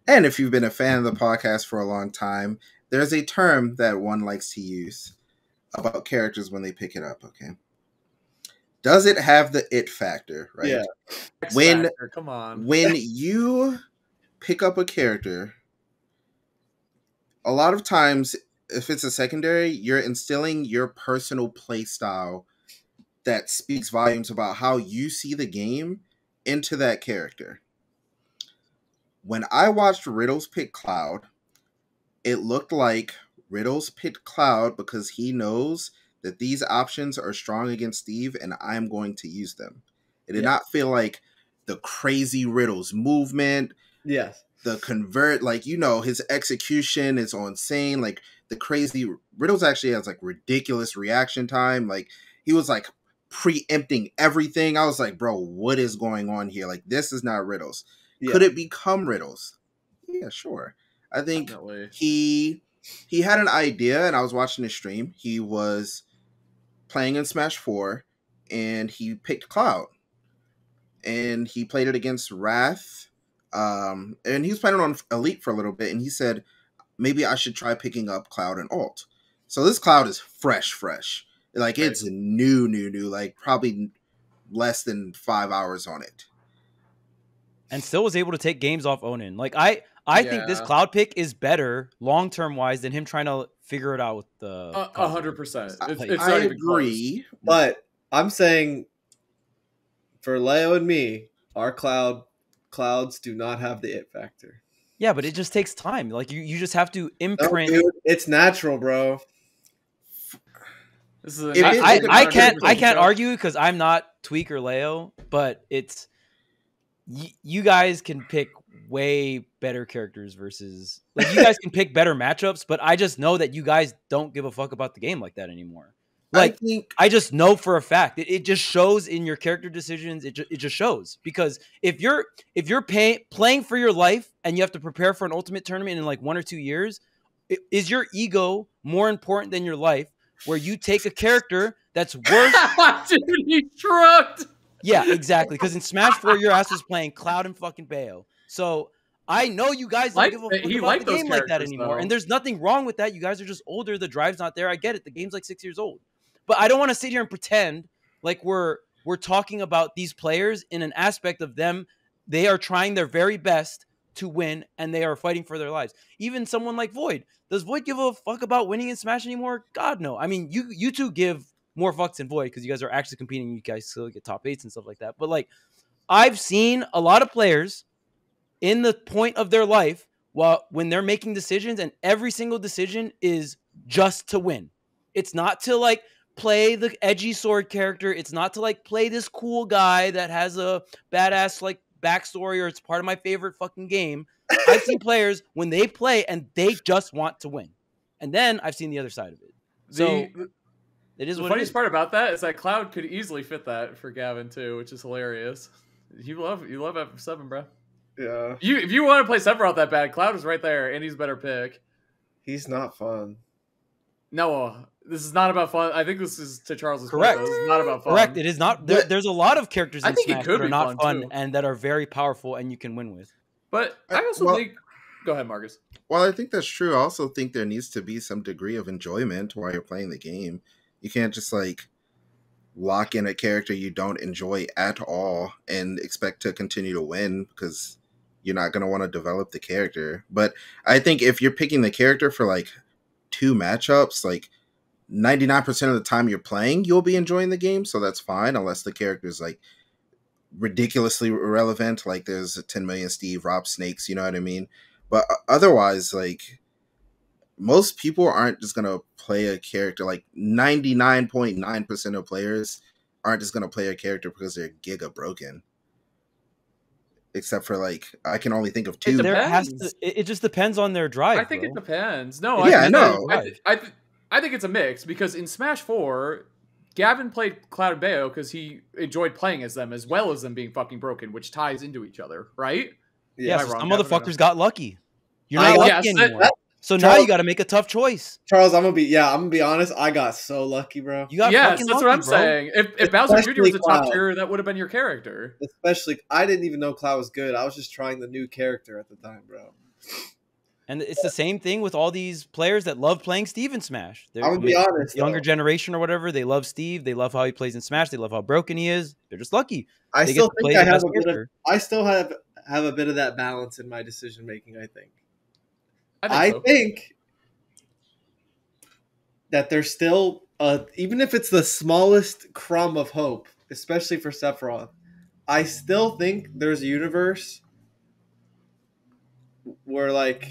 and if you've been a fan of the podcast for a long time, there's a term that one likes to use about characters when they pick it up, okay? Does it have the it factor, right? Yeah. X factor, come on. When you pick up a character, a lot of times, if it's a secondary, you're instilling your personal play style that speaks volumes about how you see the game into that character. When I watched Riddles pick Cloud, it looked like Riddles picked Cloud because he knows that these options are strong against Steve and I'm going to use them. It did not feel like the crazy Riddles movement. Yes. The convert, like, you know, his execution is insane. Like the crazy Riddles actually has like ridiculous reaction time. Like he was like, preempting everything. I was like, bro, what is going on here? Like, this is not Riddles. Yeah. Could it become Riddles? Yeah, sure. I think he had an idea, and I was watching the stream. He was playing in Smash 4, and he picked Cloud. And he played it against Wrath. And he was playing it on Elite for a little bit, and he said, maybe I should try picking up Cloud and Alt. So this Cloud is fresh. Like, it's new, like probably less than 5 hours on it. And still was able to take games off Onin. Like, I think this Cloud pick is better long-term wise than him trying to figure it out with the... 100%. I agree, but I'm saying for Leo and me, our Clouds do not have the it factor. Yeah, but it just takes time. Like, you just have to imprint... No, dude, it's natural, bro. This is I can't argue because I'm not Tweek or Leo, but it's you guys can pick way better characters versus like you guys can pick better matchups, but I just know that you guys don't give a fuck about the game like that anymore. Like I just know for a fact it just shows in your character decisions. It just shows because if you're playing for your life and you have to prepare for an ultimate tournament in like 1 or 2 years, is your ego more important than your life? Where you take a character that's worse. Dude, he shrugged. Yeah, exactly. Because in Smash 4, your ass was playing Cloud and fucking Bayo. So I know you guys don't give a fuck about the game like that anymore. Though. And there's nothing wrong with that. You guys are just older. The drive's not there. I get it. The game's like 6 years old. But I don't want to sit here and pretend like we're talking about these players in an aspect of them. They are trying their very best to win, and they are fighting for their lives. Even someone like Void. Does Void give a fuck about winning in Smash anymore? God, no. I mean, you two give more fucks than Void because you guys are actually competing. You guys still get top 8s and stuff like that. But, like, I've seen a lot of players in the point of their life when they're making decisions, and every single decision is just to win. It's not to, like, play the edgy sword character. It's not to, like, play this cool guy that has a badass, like, backstory or it's part of my favorite fucking game. I've seen players when they play and they just want to win. And then I've seen the other side of it. So it is what it is. The funniest part about that is that Cloud could easily fit that for Gavin too, which is hilarious. You love F7, bro. Yeah. If you want to play Sephiroth that bad, Cloud is right there, and he's a better pick. He's not fun. No, this is not about fun. I think this is to Charles's correct. Point, this is not about fun. Correct. It is not. There's a lot of characters in Smash that are not fun and that are very powerful and you can win with. But I also think. Go ahead, Marcus. Well, I think that's true. I also think there needs to be some degree of enjoyment while you're playing the game. You can't just like lock in a character you don't enjoy at all and expect to continue to win, because you're not going to want to develop the character. But I think if you're picking the character for like 2 matchups, like 99% of the time you're playing, you'll be enjoying the game. So that's fine, unless the character is like ridiculously irrelevant. Like there's a 10 million Steve, Rob Snakes, you know what I mean? But otherwise, like, most people aren't just going to play a character. Like 99.9% of players aren't just going to play a character because they're giga broken. Except for, like, I can only think of 2. It just depends on their drive. I think it depends. No, yeah, I know. I think it's a mix, because in Smash 4, Gavin played Cloud and Bayo because he enjoyed playing as them as well as them being fucking broken, which ties into each other, right? Yeah, so some motherfuckers got lucky. You're not lucky anymore. So Charles, now you got to make a tough choice. Charles, I'm gonna be honest. I got so lucky, bro. You got that's lucky, what I'm saying. If Bowser Jr. was a top tier, that would have been your character. Especially, I didn't even know Cloud was good. I was just trying the new character at the time, bro. And it's the same thing with all these players that love playing Steve in Smash. I'm gonna be honest, younger generation or whatever, they love Steve. They love how he plays in Smash. They love how broken he is. They're just lucky. I still think I have a bit of, I still have a bit of that balance in my decision making. I think that there's still, even if it's the smallest crumb of hope, especially for Sephiroth, I still think there's a universe where, like,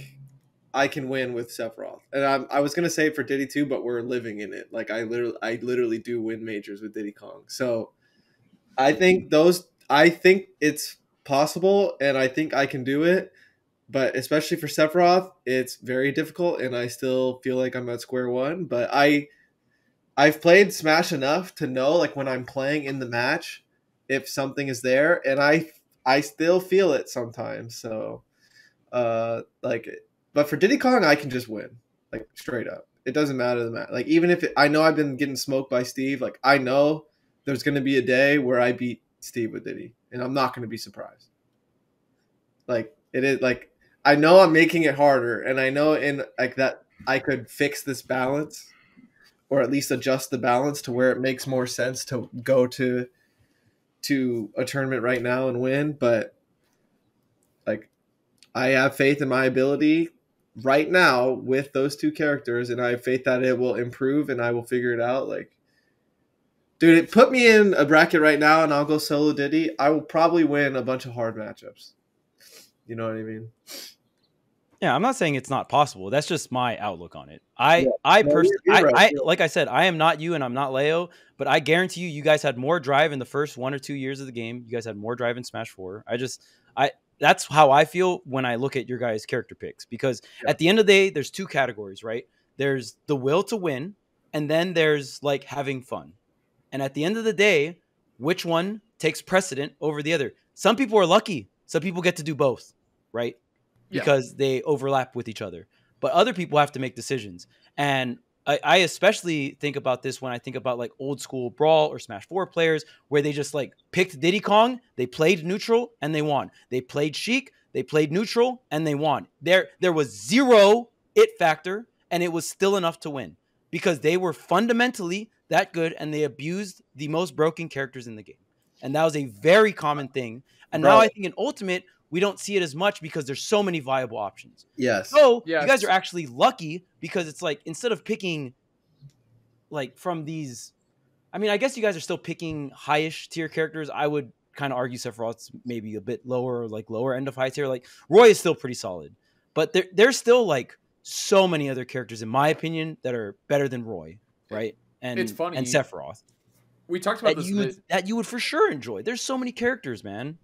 I can win with Sephiroth. And I was going to say it for Diddy too, but we're living in it. Like, I literally do win majors with Diddy Kong. So I think it's possible, and I think I can do it. But especially for Sephiroth, it's very difficult, and I still feel like I'm at square one. But I've played Smash enough to know, like, when I'm playing in the match, if something is there, and I still feel it sometimes. So, like, but for Diddy Kong, I can just win, like, straight up. It doesn't matter the match. Like, even if I know I've been getting smoked by Steve, like, I know there's gonna be a day where I beat Steve with Diddy, and I'm not gonna be surprised. Like, it is like. I know I'm making it harder, and I know in like that I could fix this balance, or at least adjust the balance to where it makes more sense to go to a tournament right now and win. But like, I have faith in my ability right now with those 2 characters, and I have faith that it will improve and I will figure it out. Like, dude, it put me in a bracket right now and I'll go solo Diddy. I will probably win a bunch of hard matchups. You know what I mean? Yeah, I'm not saying it's not possible. That's just my outlook on it. I personally, like I said, I am not you and I'm not Leo, but I guarantee you, you guys had more drive in the first 1 or 2 years of the game. You guys had more drive in Smash 4. That's how I feel when I look at your guys' character picks, because at the end of the day, there's 2 categories, right? There's the will to win, and then there's like having fun. And at the end of the day, which one takes precedent over the other? Some people are lucky. Some people get to do both, right? Because they overlap with each other. But other people have to make decisions. And I especially think about this when I think about like old school Brawl or Smash 4 players, where they just like picked Diddy Kong, they played neutral, and they won. They played Sheik, they played neutral, and they won. There was 0 it factor, and it was still enough to win, because they were fundamentally that good, and they abused the most broken characters in the game. And that was a very common thing. And now I think in Ultimate, we don't see it as much because there's so many viable options. Yes. So you guys are actually lucky, because it's like, instead of picking like from these, I mean, I guess you guys are still picking high-ish tier characters. I would kind of argue Sephiroth's maybe a bit lower, like lower end of high tier. Like Roy is still pretty solid, but there's still like so many other characters, in my opinion, that are better than Roy, right? And it's funny. And Sephiroth. We talked about that, this. That you would for sure enjoy. There's so many characters, man.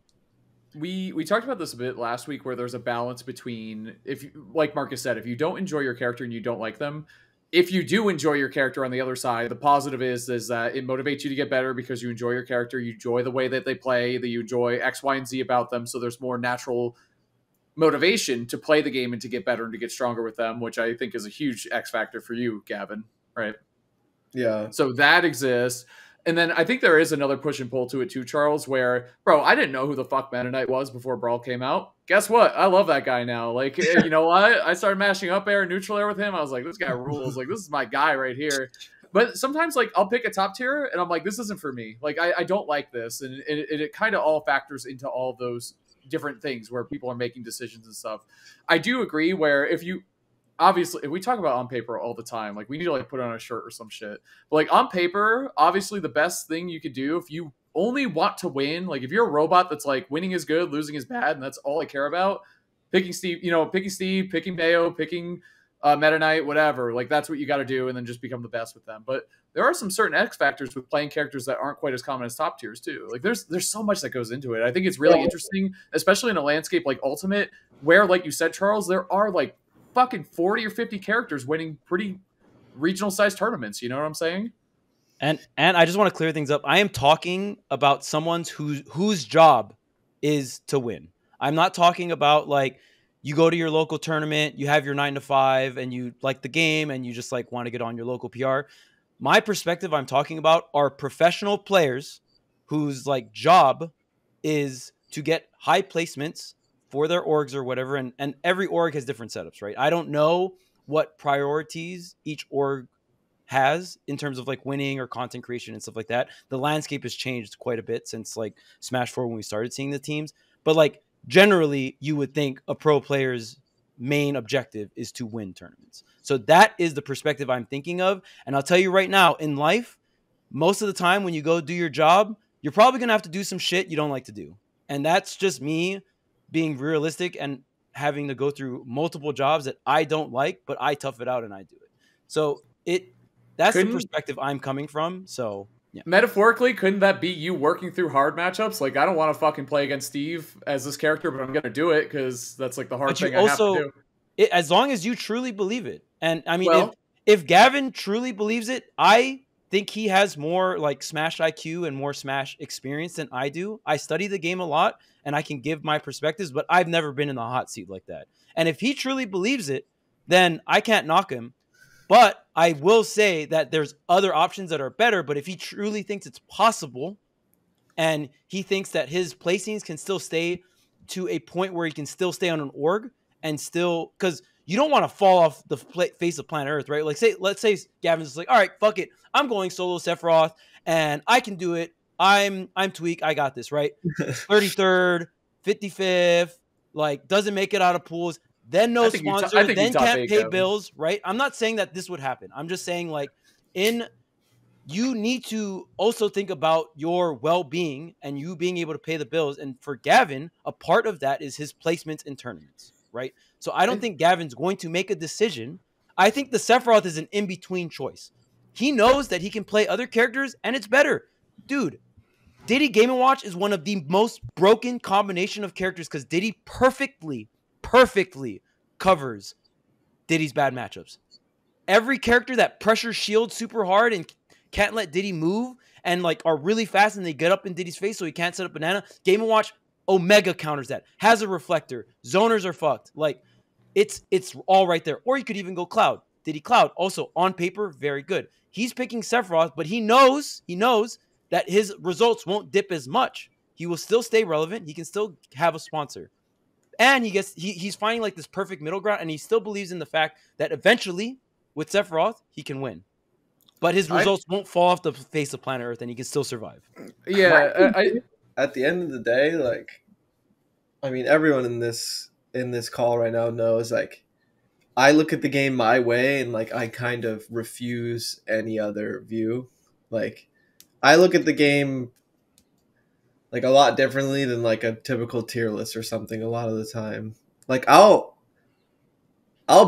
We talked about this a bit last week, where there's a balance between, if you, like Marcus said, if you don't enjoy your character and you don't like them, if you do enjoy your character on the other side, the positive is that it motivates you to get better because you enjoy your character, you enjoy the way that they play, that you enjoy X, Y, and Z about them, so there's more natural motivation to play the game and to get better and to get stronger with them, which I think is a huge X factor for you, Gavin, right? Yeah. So that exists. And then I think there is another push and pull to it too, Charles, where, bro, I didn't know who the fuck Mennonite was before Brawl came out. Guess what? I love that guy now. Like, you know what? I started mashing up air and neutral air with him. I was like, this guy rules. Like, this is my guy right here. But sometimes, like, I'll pick a top tier, and I'm like, this isn't for me. Like, I don't like this. And it kind of all factors into all those different things where people are making decisions and stuff. I do agree where if you... Obviously, we talk about on paper all the time. Like, we need to, like, put on a shirt or some shit. But, like, on paper, obviously the best thing you could do if you only want to win, like, if you're a robot that's, like, winning is good, losing is bad, and that's all I care about, picking Steve, you know, picking Steve, picking Bayo, picking Meta Knight, whatever. Like, that's what you got to do, and then just become the best with them. But there are some certain X factors with playing characters that aren't quite as common as top tiers, too. Like, there's so much that goes into it. I think it's really interesting, especially in a landscape like Ultimate, where, like you said, Charles, there are, like, fucking 40 or 50 characters winning pretty regional sized tournaments. You know what I'm saying? And I just want to clear things up. I am talking about someone whose job is to win. I'm not talking about, like, you go to your local tournament, you have your 9 to 5 and you like the game and you just, like, want to get on your local PR. My perspective I'm talking about are professional players whose, like, job is to get high placements for their orgs or whatever, and every org has different setups, right? I don't know what priorities each org has in terms of, like, winning or content creation and stuff like that. The landscape has changed quite a bit since, like, Smash 4 when we started seeing the teams. But, like, generally, you would think a pro player's main objective is to win tournaments. So that is the perspective I'm thinking of. And I'll tell you right now, in life, most of the time when you go do your job, you're probably going to have to do some shit you don't like to do. And that's just me being realistic and having to go through multiple jobs that I don't like, but I tough it out and I do it. So that's the perspective I'm coming from. So yeah. Metaphorically, couldn't that be you working through hard matchups? Like, I don't want to fucking play against Steve as this character, but I'm going to do it because that's, like, the hard thing I have to do. As long as you truly believe it. And I mean, well, if Gavin truly believes it, I think he has more, like, Smash IQ and more Smash experience than I do. I study the game a lot and I can give my perspectives, but I've never been in the hot seat like that. And if he truly believes it, then I can't knock him. But I will say that there's other options that are better. But if he truly thinks it's possible and he thinks that his placings can still stay to a point where he can still stay on an org and still, because you don't want to fall off the face of planet Earth, right? Like, let's say Gavin's just like, all right, fuck it. I'm going solo Sephiroth and I can do it. I'm Tweek. I got this, right? 33rd, 55th, like, doesn't make it out of pools. Then no sponsor, then can't pay bills, right? I'm not saying that this would happen. I'm just saying, like, you need to also think about your well-being and you being able to pay the bills. And for Gavin, a part of that is his placements in tournaments, right? So I don't think Gavin's going to make a decision. I think the Sephiroth is an in-between choice. He knows that he can play other characters and it's better. Dude, Diddy Game & Watch is one of the most broken combination of characters because Diddy perfectly covers Diddy's bad matchups. Every character that pressure shields super hard and can't let Diddy move and, like, are really fast and they get up in Diddy's face so he can't set up banana, Game & Watch Omega counters that, has a reflector, zoners are fucked. Like, it's all right there. Or you could even go Cloud. Diddy Cloud, also on paper, very good. He's picking Sephiroth, but he knows that his results won't dip as much. He will still stay relevant. He can still have a sponsor. And he's finding, like, this perfect middle ground, and he still believes in the fact that eventually, with Sephiroth, he can win. But his results won't fall off the face of planet Earth, and he can still survive. Yeah. At the end of the day, like, I mean, everyone in this call right now knows, like, I look at the game my way, and, like, I kind of refuse any other view. Like, I look at the game, like, a lot differently than, like, a typical tier list or something a lot of the time. Like, I'll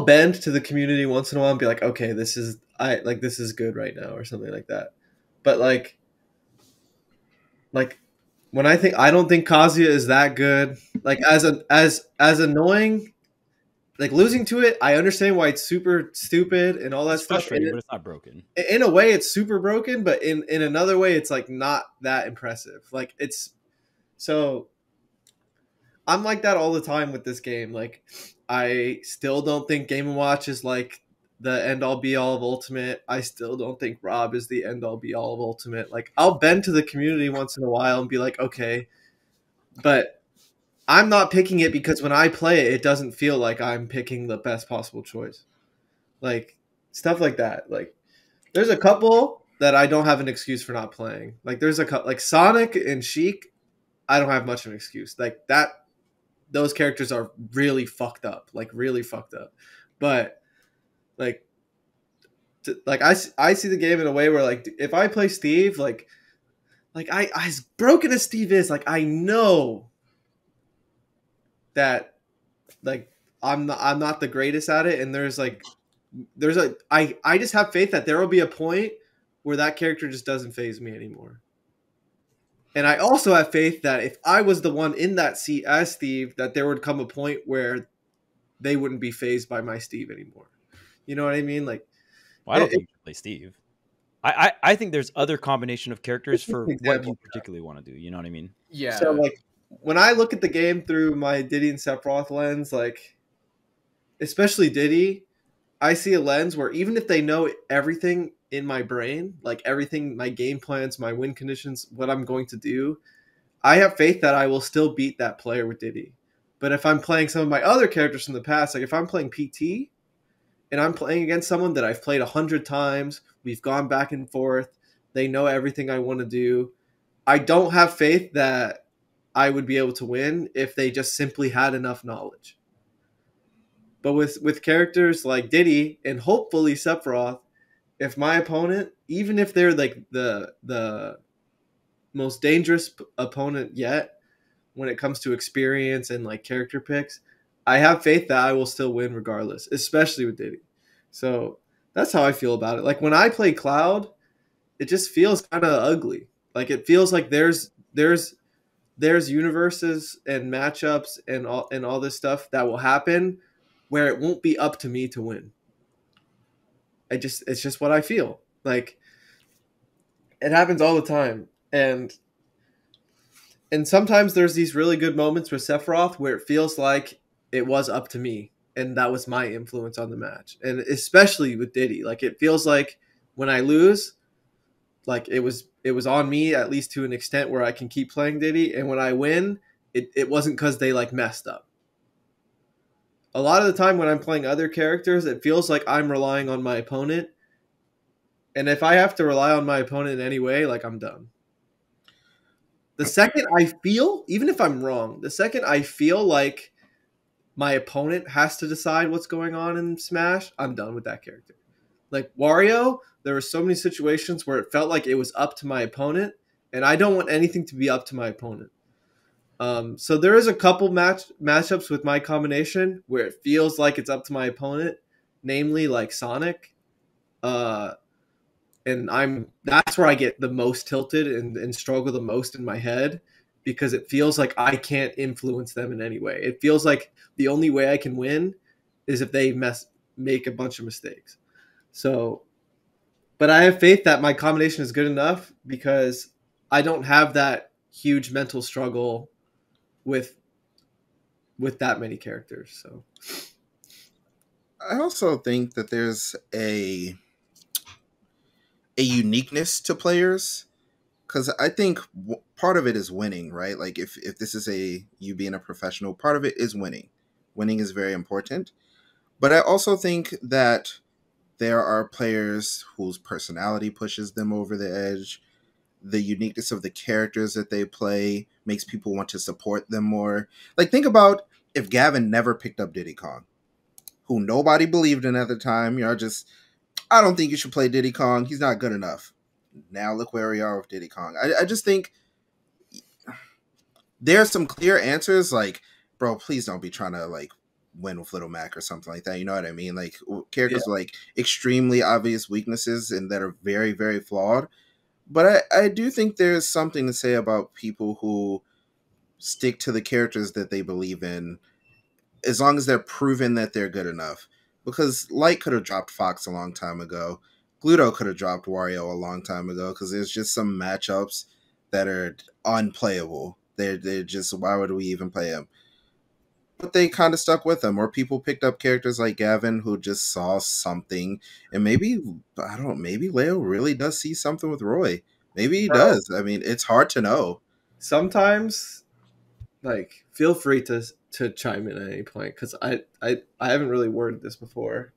bend to the community once in a while and be like, okay, this is good right now or something like that. But like When I think, I don't think Kazuya is that good. Like as annoying, like losing to it, I understand why it's super stupid and all that it's stuff. Frustrating, but it's not broken. In a way, it's super broken, but in another way, it's like not that impressive. Like it's so. I'm like that all the time with this game. Like I still don't think Game & Watch is like the end all be all of Ultimate. I still don't think Rob is the end all be all of Ultimate. Like I'll bend to the community once in a while and be like, okay, but I'm not picking it because when I play it, it doesn't feel like I'm picking the best possible choice. Like stuff like that. Like there's a couple that I don't have an excuse for not playing. Like there's a couple like Sonic and Sheik. I don't have much of an excuse like that. Those characters are really fucked up, like really fucked up. But like I see the game in a way where like if I play Steve, like I as broken as Steve is, like I know that like I'm not the greatest at it, and I just have faith that there will be a point where that character just doesn't faze me anymore. And I also have faith that if I was the one in that seat as Steve, that there would come a point where they wouldn't be fazed by my Steve anymore. You know what I mean? Like, well, I don't think you can play Steve. I think there's other combination of characters for what you particularly want to do. You know what I mean? Yeah. So like when I look at the game through my Diddy and Sephiroth lens, like especially Diddy, I see a lens where even if they know everything in my brain, like everything, my game plans, my win conditions, what I'm going to do, I have faith that I will still beat that player with Diddy. But if I'm playing some of my other characters from the past, like if I'm playing PT and I'm playing against someone that I've played 100 times, we've gone back and forth, they know everything I want to do, I don't have faith that I would be able to win if they just simply had enough knowledge. But with characters like Diddy and hopefully Sephiroth, if my opponent, even if they're like the most dangerous opponent yet when it comes to experience and like character picks, I have faith that I will still win regardless, especially with Diddy. So that's how I feel about it. Like when I play Cloud, it just feels kind of ugly. Like it feels like there's universes and matchups and all this stuff that will happen where it won't be up to me to win. It's just what I feel. Like it happens all the time. And sometimes there's these really good moments with Sephiroth where it feels like it was up to me and that was my influence on the match. And especially with Diddy, like it feels like when I lose, like it was on me, at least to an extent where I can keep playing Diddy. And when I win, it wasn't because they like messed up. A lot of the time when I'm playing other characters, it feels like I'm relying on my opponent. And if I have to rely on my opponent in any way, like I'm done. The second I feel, even if I'm wrong, the second I feel like my opponent has to decide what's going on in Smash, I'm done with that character. Like Wario, there were so many situations where it felt like it was up to my opponent, and I don't want anything to be up to my opponent. So there is a couple matchups with my combination where it feels like it's up to my opponent, namely like Sonic, and that's where I get the most tilted and struggle the most in my head because it feels like I can't influence them in any way. It feels like the only way I can win is if they make a bunch of mistakes. So, but I have faith that my combination is good enough because I don't have that huge mental struggle with that many characters. So I also think that there's a uniqueness to players, because I think part of it is winning, right? Like if this is you being a professional, part of it is winning is very important. But I also think that there are players whose personality pushes them over the edge. The uniqueness of the characters that they play makes people want to support them more. Like, think about if Gavin never picked up Diddy Kong, who nobody believed in at the time. You know, I don't think you should play Diddy Kong. He's not good enough. Now look where we are with Diddy Kong. I just think there are some clear answers. Like, bro, please don't be trying to, like, win with Little Mac or something like that. You know what I mean? Like, characters with, like, extremely obvious weaknesses and that are very, very flawed. But I do think there's something to say about people who stick to the characters that they believe in, as long as they're proven that they're good enough. Because Light could have dropped Fox a long time ago. Gluto could have dropped Wario a long time ago, because there's just some matchups that are unplayable. They're just, why would we even play him? But they kind of stuck with him, or people picked up characters like Gavin who just saw something. And maybe, I don't know, maybe Leo really does see something with Roy. Maybe he does. I mean, it's hard to know. Sometimes, like, feel free to chime in at any point, because I haven't really worded this before.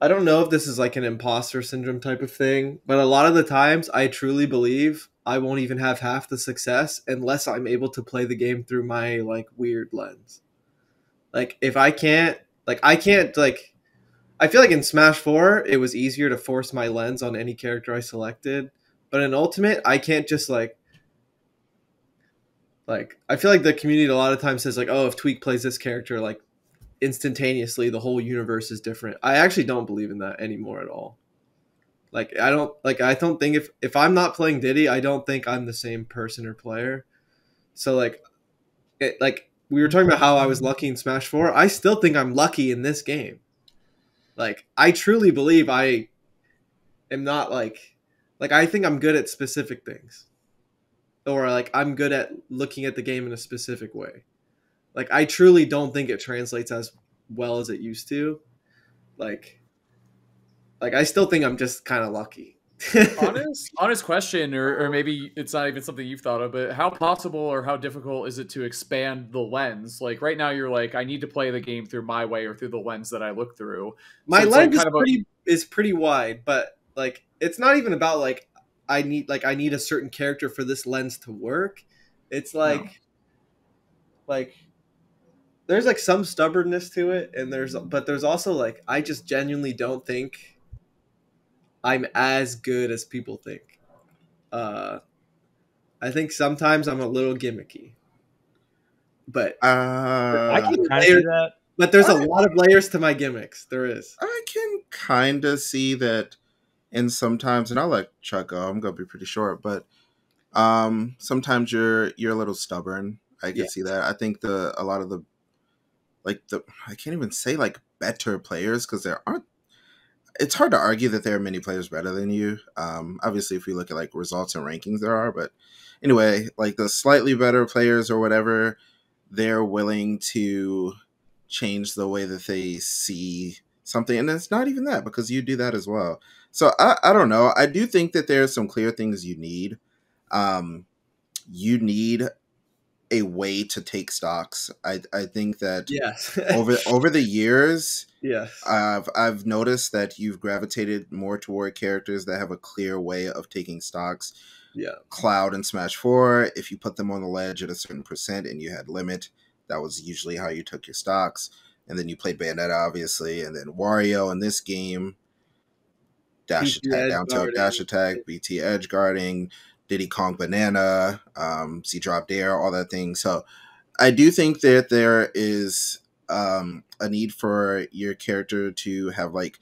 I don't know if this is like an imposter syndrome type of thing, but a lot of the times I truly believe I won't even have half the success unless I'm able to play the game through my like weird lens. Like if I can't, like I can't, like I feel like in Smash 4 it was easier to force my lens on any character I selected, but in Ultimate I can't just like I feel like the community a lot of times says like, oh, if Tweek plays this character, like instantaneously the whole universe is different. I actually don't believe in that anymore at all. Like I don't think if I'm not playing Diddy, I don't think I'm the same person or player. So like we were talking about how I was lucky in Smash 4. I still think I'm lucky in this game. Like I truly believe I am not like I think I'm good at specific things, or like I'm good at looking at the game in a specific way. Like, I truly don't think it translates as well as it used to. Like I still think I'm just kind of lucky. honest question, or maybe it's not even something you've thought of, but how possible or how difficult is it to expand the lens? Like, right now you're like, I need to play the game through my way or through the lens that I look through. My lens is pretty wide, but, like, it's not even about, like, I need a certain character for this lens to work. It's like... No. Like... There's like some stubbornness to it, and there's also like I just genuinely don't think I'm as good as people think. I think sometimes I'm a little gimmicky, but I can layer that. But there's a lot of layers to my gimmicks. There is. I can kind of see that, and sometimes, and I'll let Chuck go. I'm gonna be pretty short, but sometimes you're a little stubborn. I can see that. I think a lot of the like the, I can't even say like better players, because there aren't, it's hard to argue that there are many players better than you. Obviously if we look at like results and rankings there are, but anyway, like the slightly better players or whatever, they're willing to change the way that they see something. And it's not even that, because you do that as well. So I don't know. I do think that there are some clear things you need. You need a way to take stocks. I think that yes. over the years, yes, I've noticed that you've gravitated more toward characters that have a clear way of taking stocks. Yeah, Cloud in Smash 4, if you put them on the ledge at a certain percent and you had limit, that was usually how you took your stocks. And then you played Bayonetta, obviously, and then Wario in this game, dash attack, down tilt, dash attack, BT edge guarding, Diddy Kong Banana, C Drop Dare, all that thing. So I do think that there is a need for your character to have like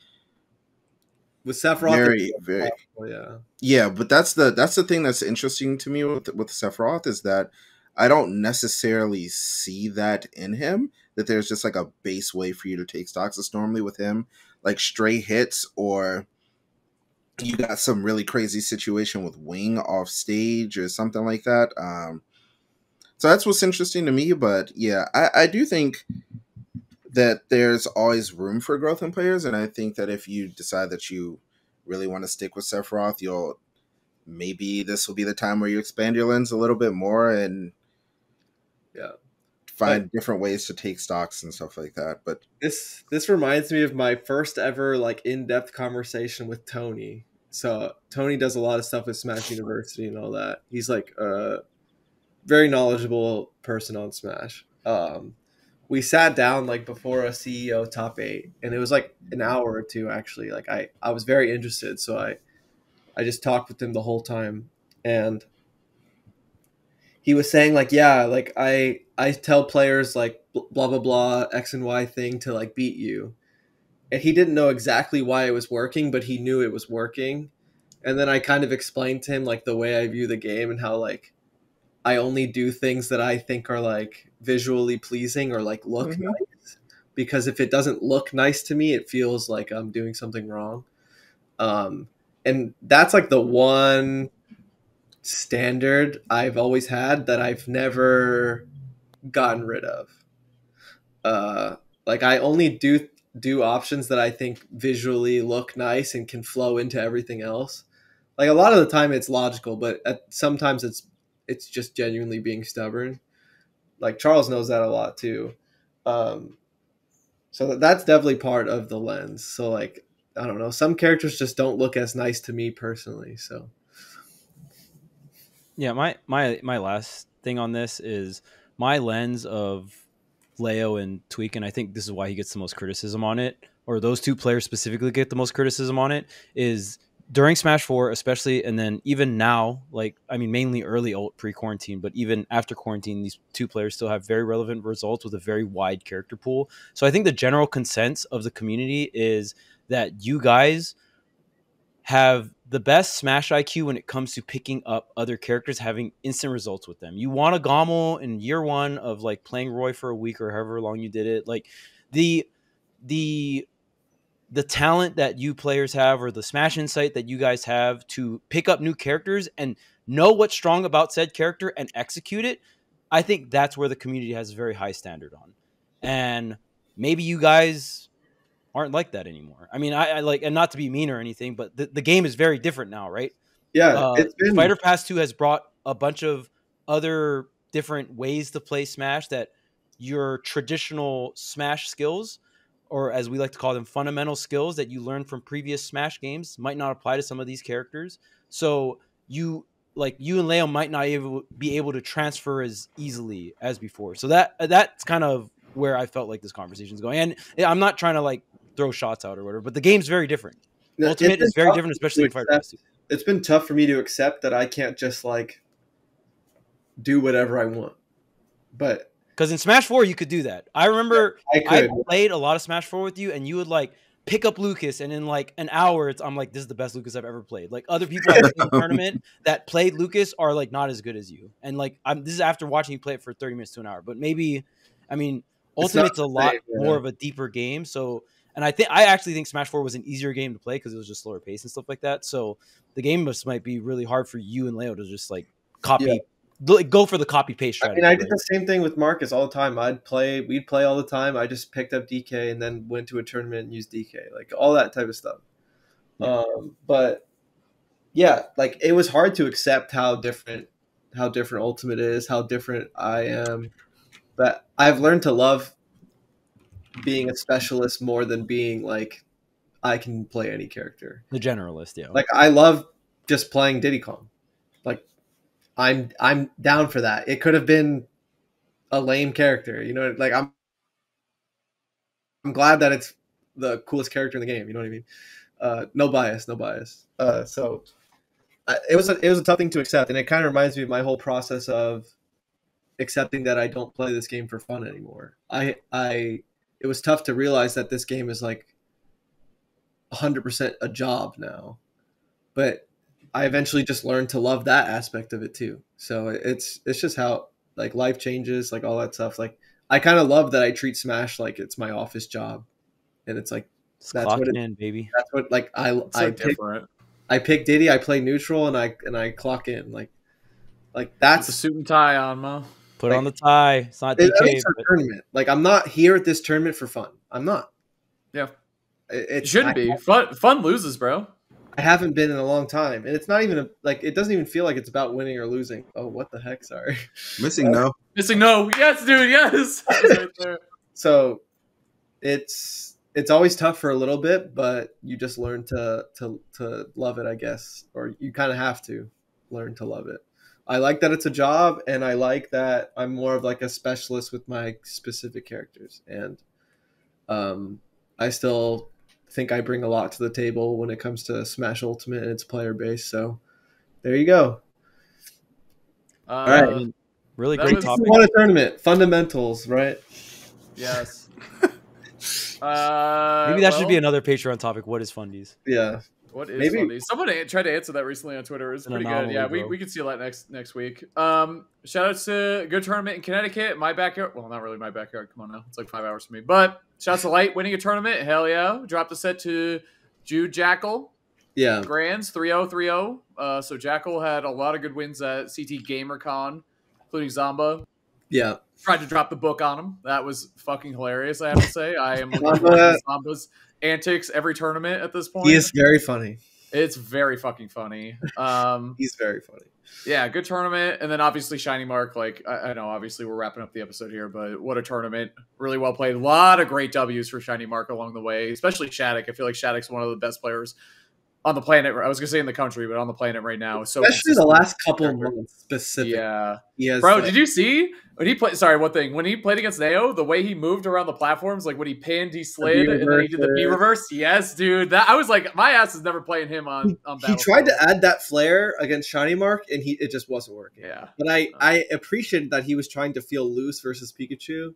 with Sephiroth. Yeah, but that's the thing that's interesting to me with Sephiroth, is that I don't necessarily see that in him, that there's just like a base way for you to take stocks. It's normally with him like stray hits, or you got some really crazy situation with Wing off stage or something like that. So that's what's interesting to me. But yeah, I do think that there's always room for growth in players. And I think that if you decide that you really want to stick with Sephiroth, you'll maybe this will be the time where you expand your lens a little bit more and find different ways to take stocks and stuff like that. But this reminds me of my first ever like in-depth conversation with Tony. So Tony does a lot of stuff with Smash University and all that. He's like a very knowledgeable person on Smash. We sat down like before a CEO top 8, and it was like an hour or two actually. Like I was very interested, so I just talked with him the whole time, and he was saying like, yeah, like I tell players like blah, blah, blah, X and Y thing to like beat you. And he didn't know exactly why it was working, but he knew it was working. And then I kind of explained to him like the way I view the game and how like I only do things that I think are like visually pleasing or like look nice, because if it doesn't look nice to me, it feels like I'm doing something wrong. And that's like the one standard I've always had that I've never gotten rid of. Like I only do options that I think visually look nice and can flow into everything else. Like a lot of the time it's logical, but sometimes it's just genuinely being stubborn. Like Charles knows that a lot too. So that's definitely part of the lens. So like, I don't know, some characters just don't look as nice to me personally. So yeah, my last thing on this is my lens of Leo and Tweek, and I think this is why he gets the most criticism on it, or those two players specifically get the most criticism on it, is during Smash 4 especially, and then even now, like, I mean, mainly early pre-quarantine, but even after quarantine, these two players still have very relevant results with a very wide character pool. So I think the general consensus of the community is that you guys have the best Smash IQ when it comes to picking up other characters, having instant results with them. You want a Gommel in year one of like playing Roy for a week or however long you did it. Like the talent that you players have, or the Smash insight that you guys have to pick up new characters and know what's strong about said character and execute it. I think that's where the community has a very high standard on. And maybe you guys aren't like that anymore. I mean, I like, and not to be mean or anything, but the game is very different now, right? Yeah. Fighter Pass 2 has brought a bunch of other different ways to play Smash that your traditional Smash skills, or as we like to call them, fundamental skills that you learned from previous Smash games, might not apply to some of these characters. So you and Leo might not be able to transfer as easily as before. So that's kind of where I felt like this conversation's going. And I'm not trying to like throw shots out or whatever, but the game's very different. Ultimate is very different, especially in Fighter Pass 2. It's been tough for me to accept that I can't just like do whatever I want. But because in Smash 4 you could do that. I remember I played a lot of Smash 4 with you, and you would like pick up Lucas, and in like an hour I'm like, this is the best Lucas I've ever played. Like other people at the tournament that played Lucas are like not as good as you. And like this is after watching you play it for 30 minutes to an hour. But maybe, I mean, Ultimate's a lot more of a deeper game. So, and I actually think Smash 4 was an easier game to play because it was just slower pace and stuff like that. So the game might be really hard for you and Leo to just like copy, go for the copy paste strategy. I mean, I did the same thing with Marcus all the time. We'd play all the time. I just picked up DK and then went to a tournament and used DK, like all that type of stuff. Yeah. But yeah, like it was hard to accept how different Ultimate is, how different I am. But I've learned to love being a specialist more than being like, I can play any character. The generalist, yeah. Like I love just playing Diddy Kong. Like I'm down for that. It could have been a lame character, you know, like I'm glad that it's the coolest character in the game. You know what I mean? No bias. So it was a tough thing to accept. And it kind of reminds me of my whole process of accepting that I don't play this game for fun anymore. It was tough to realize that this game is like 100% a job now, but I eventually just learned to love that aspect of it too. So it's just how like life changes, like all that stuff. Like I kind of love that I treat Smash like it's my office job, and it's like that's what it is, baby. That's what like I pick Diddy, I play neutral, and I clock in like that's a suit and tie on, Mo. Put like, on the tie. It's not DK. Tournament. Like I'm not here at this tournament for fun. I'm not. Yeah, it shouldn't be. Fun loses, bro. I haven't been in a long time, and it's not even like it doesn't even feel like it's about winning or losing. Oh, what the heck? Sorry, missing no. Yes, dude. Yes. Right there. So, it's always tough for a little bit, but you just learn to love it, I guess, or you kind of have to learn to love it. I like that it's a job, and I like that I'm more of like a specialist with my specific characters. And I still think I bring a lot to the table when it comes to Smash Ultimate and its player base. So there you go. All right. Really great topic. What a tournament. Fundamentals, right? Yes. Maybe that should be another Patreon topic. What is fundies? Yeah. What is Sunday? Someone tried to answer that recently on Twitter. It's pretty good. Yeah, we can see that next week. Shout out to a good tournament in Connecticut. My backyard. Well, not really my backyard. Come on now. It's like 5 hours for me. But shout out to Light winning a tournament. Hell yeah. Dropped a set to Jude Jackal. Yeah. Grands 3-0, 3-0. So Jackal had a lot of good wins at CT GamerCon, including Zomba. Yeah. Tried to drop the book on him. That was fucking hilarious, I have to say. I am loving Zomba's antics every tournament at this point. He is very funny. It's very fucking funny. He's very funny. Yeah, good tournament. And then obviously Shiny Mark, like, I know obviously we're wrapping up the episode here, but what a tournament. Really well played. A lot of great W's for Shiny Mark along the way, especially Shattuck. I feel like Shattuck's one of the best players on the planet. I was gonna say in the country, but on the planet right now. So especially the last couple of months, specifically. Yeah. Yes. Bro, did you see when he played? Sorry, one thing. When he played against Nao, the way he moved around the platforms, like when he pinned, he slid, and then he did the B reverse. Yes, dude. That I was like, my ass is never playing him on Battle. He tried to add that flare against Shiny Mark, and it just wasn't working. Yeah. But I appreciated that he was trying to feel loose versus Pikachu.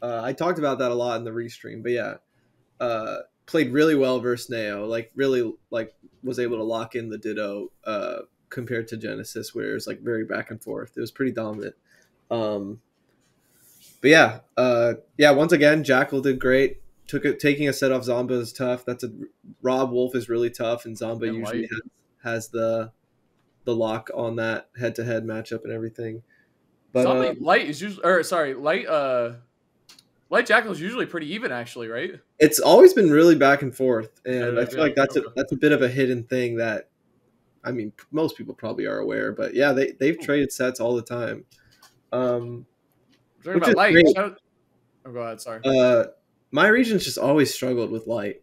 I talked about that a lot in the restream, but yeah. Played really well versus Nao, like really like was able to lock in the Ditto compared to Genesis, where it was like very back and forth. It was pretty dominant. But yeah, once again, Jackal did great. Taking a set off Zomba is tough. Rob Wolf is really tough, and Zomba usually has the lock on that head-to-head matchup and everything. But Zomba, Light is usually, or sorry, Light Jackal is usually pretty even, actually, right? It's always been really back and forth, and I feel like that's a bit of a hidden thing that, I mean, most people probably are aware, but yeah, they've traded sets all the time. Talking about Light. Oh, go ahead. Sorry. My region's just always struggled with Light,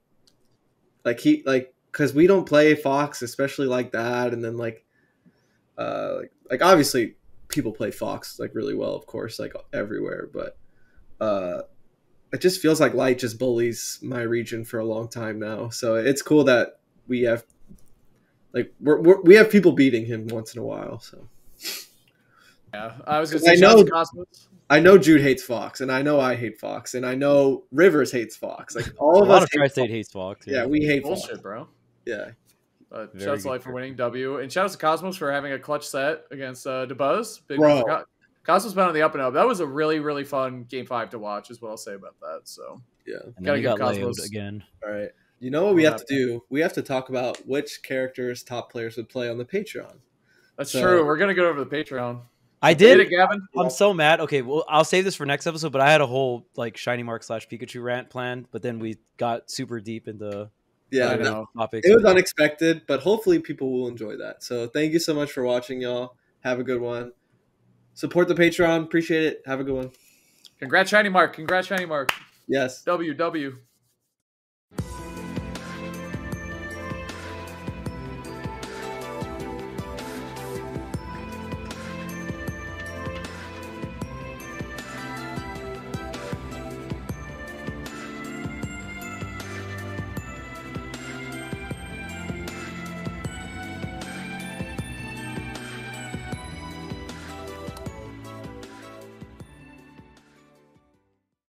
because we don't play Fox, especially like that, and then like obviously people play Fox like really well, of course, like everywhere, but. It just feels like Light just bullies my region for a long time now. So it's cool that we have we have people beating him once in a while. So yeah, I was gonna say I know Jude hates Fox, and I know I hate Fox, and I know Rivers hates Fox. Like all of us. A lot of Tri-State hates Fox. Yeah, we hate bullshit, Fox. Bro. Yeah. Shouts to Light for winning W, and shouts to Cosmos for having a clutch set against DeBuzz. Big bro. Cosmos been on the up and up. That was a really, really fun Game 5 to watch, is what I'll say about that. So yeah, gotta give Cosmos again. All right, you know what we have to do? We have to talk about which characters top players would play on the Patreon. That's true. We're gonna go over the Patreon. I did it, Gavin. I'm so mad. Okay, well, I'll save this for next episode. But I had a whole like Shiny Mark / Pikachu rant planned, but then we got super deep into topics. It was unexpected, but hopefully people will enjoy that. So thank you so much for watching, y'all. Have a good one. Support the Patreon. Appreciate it. Have a good one. Congrats, Shiny Mark. Yes. W.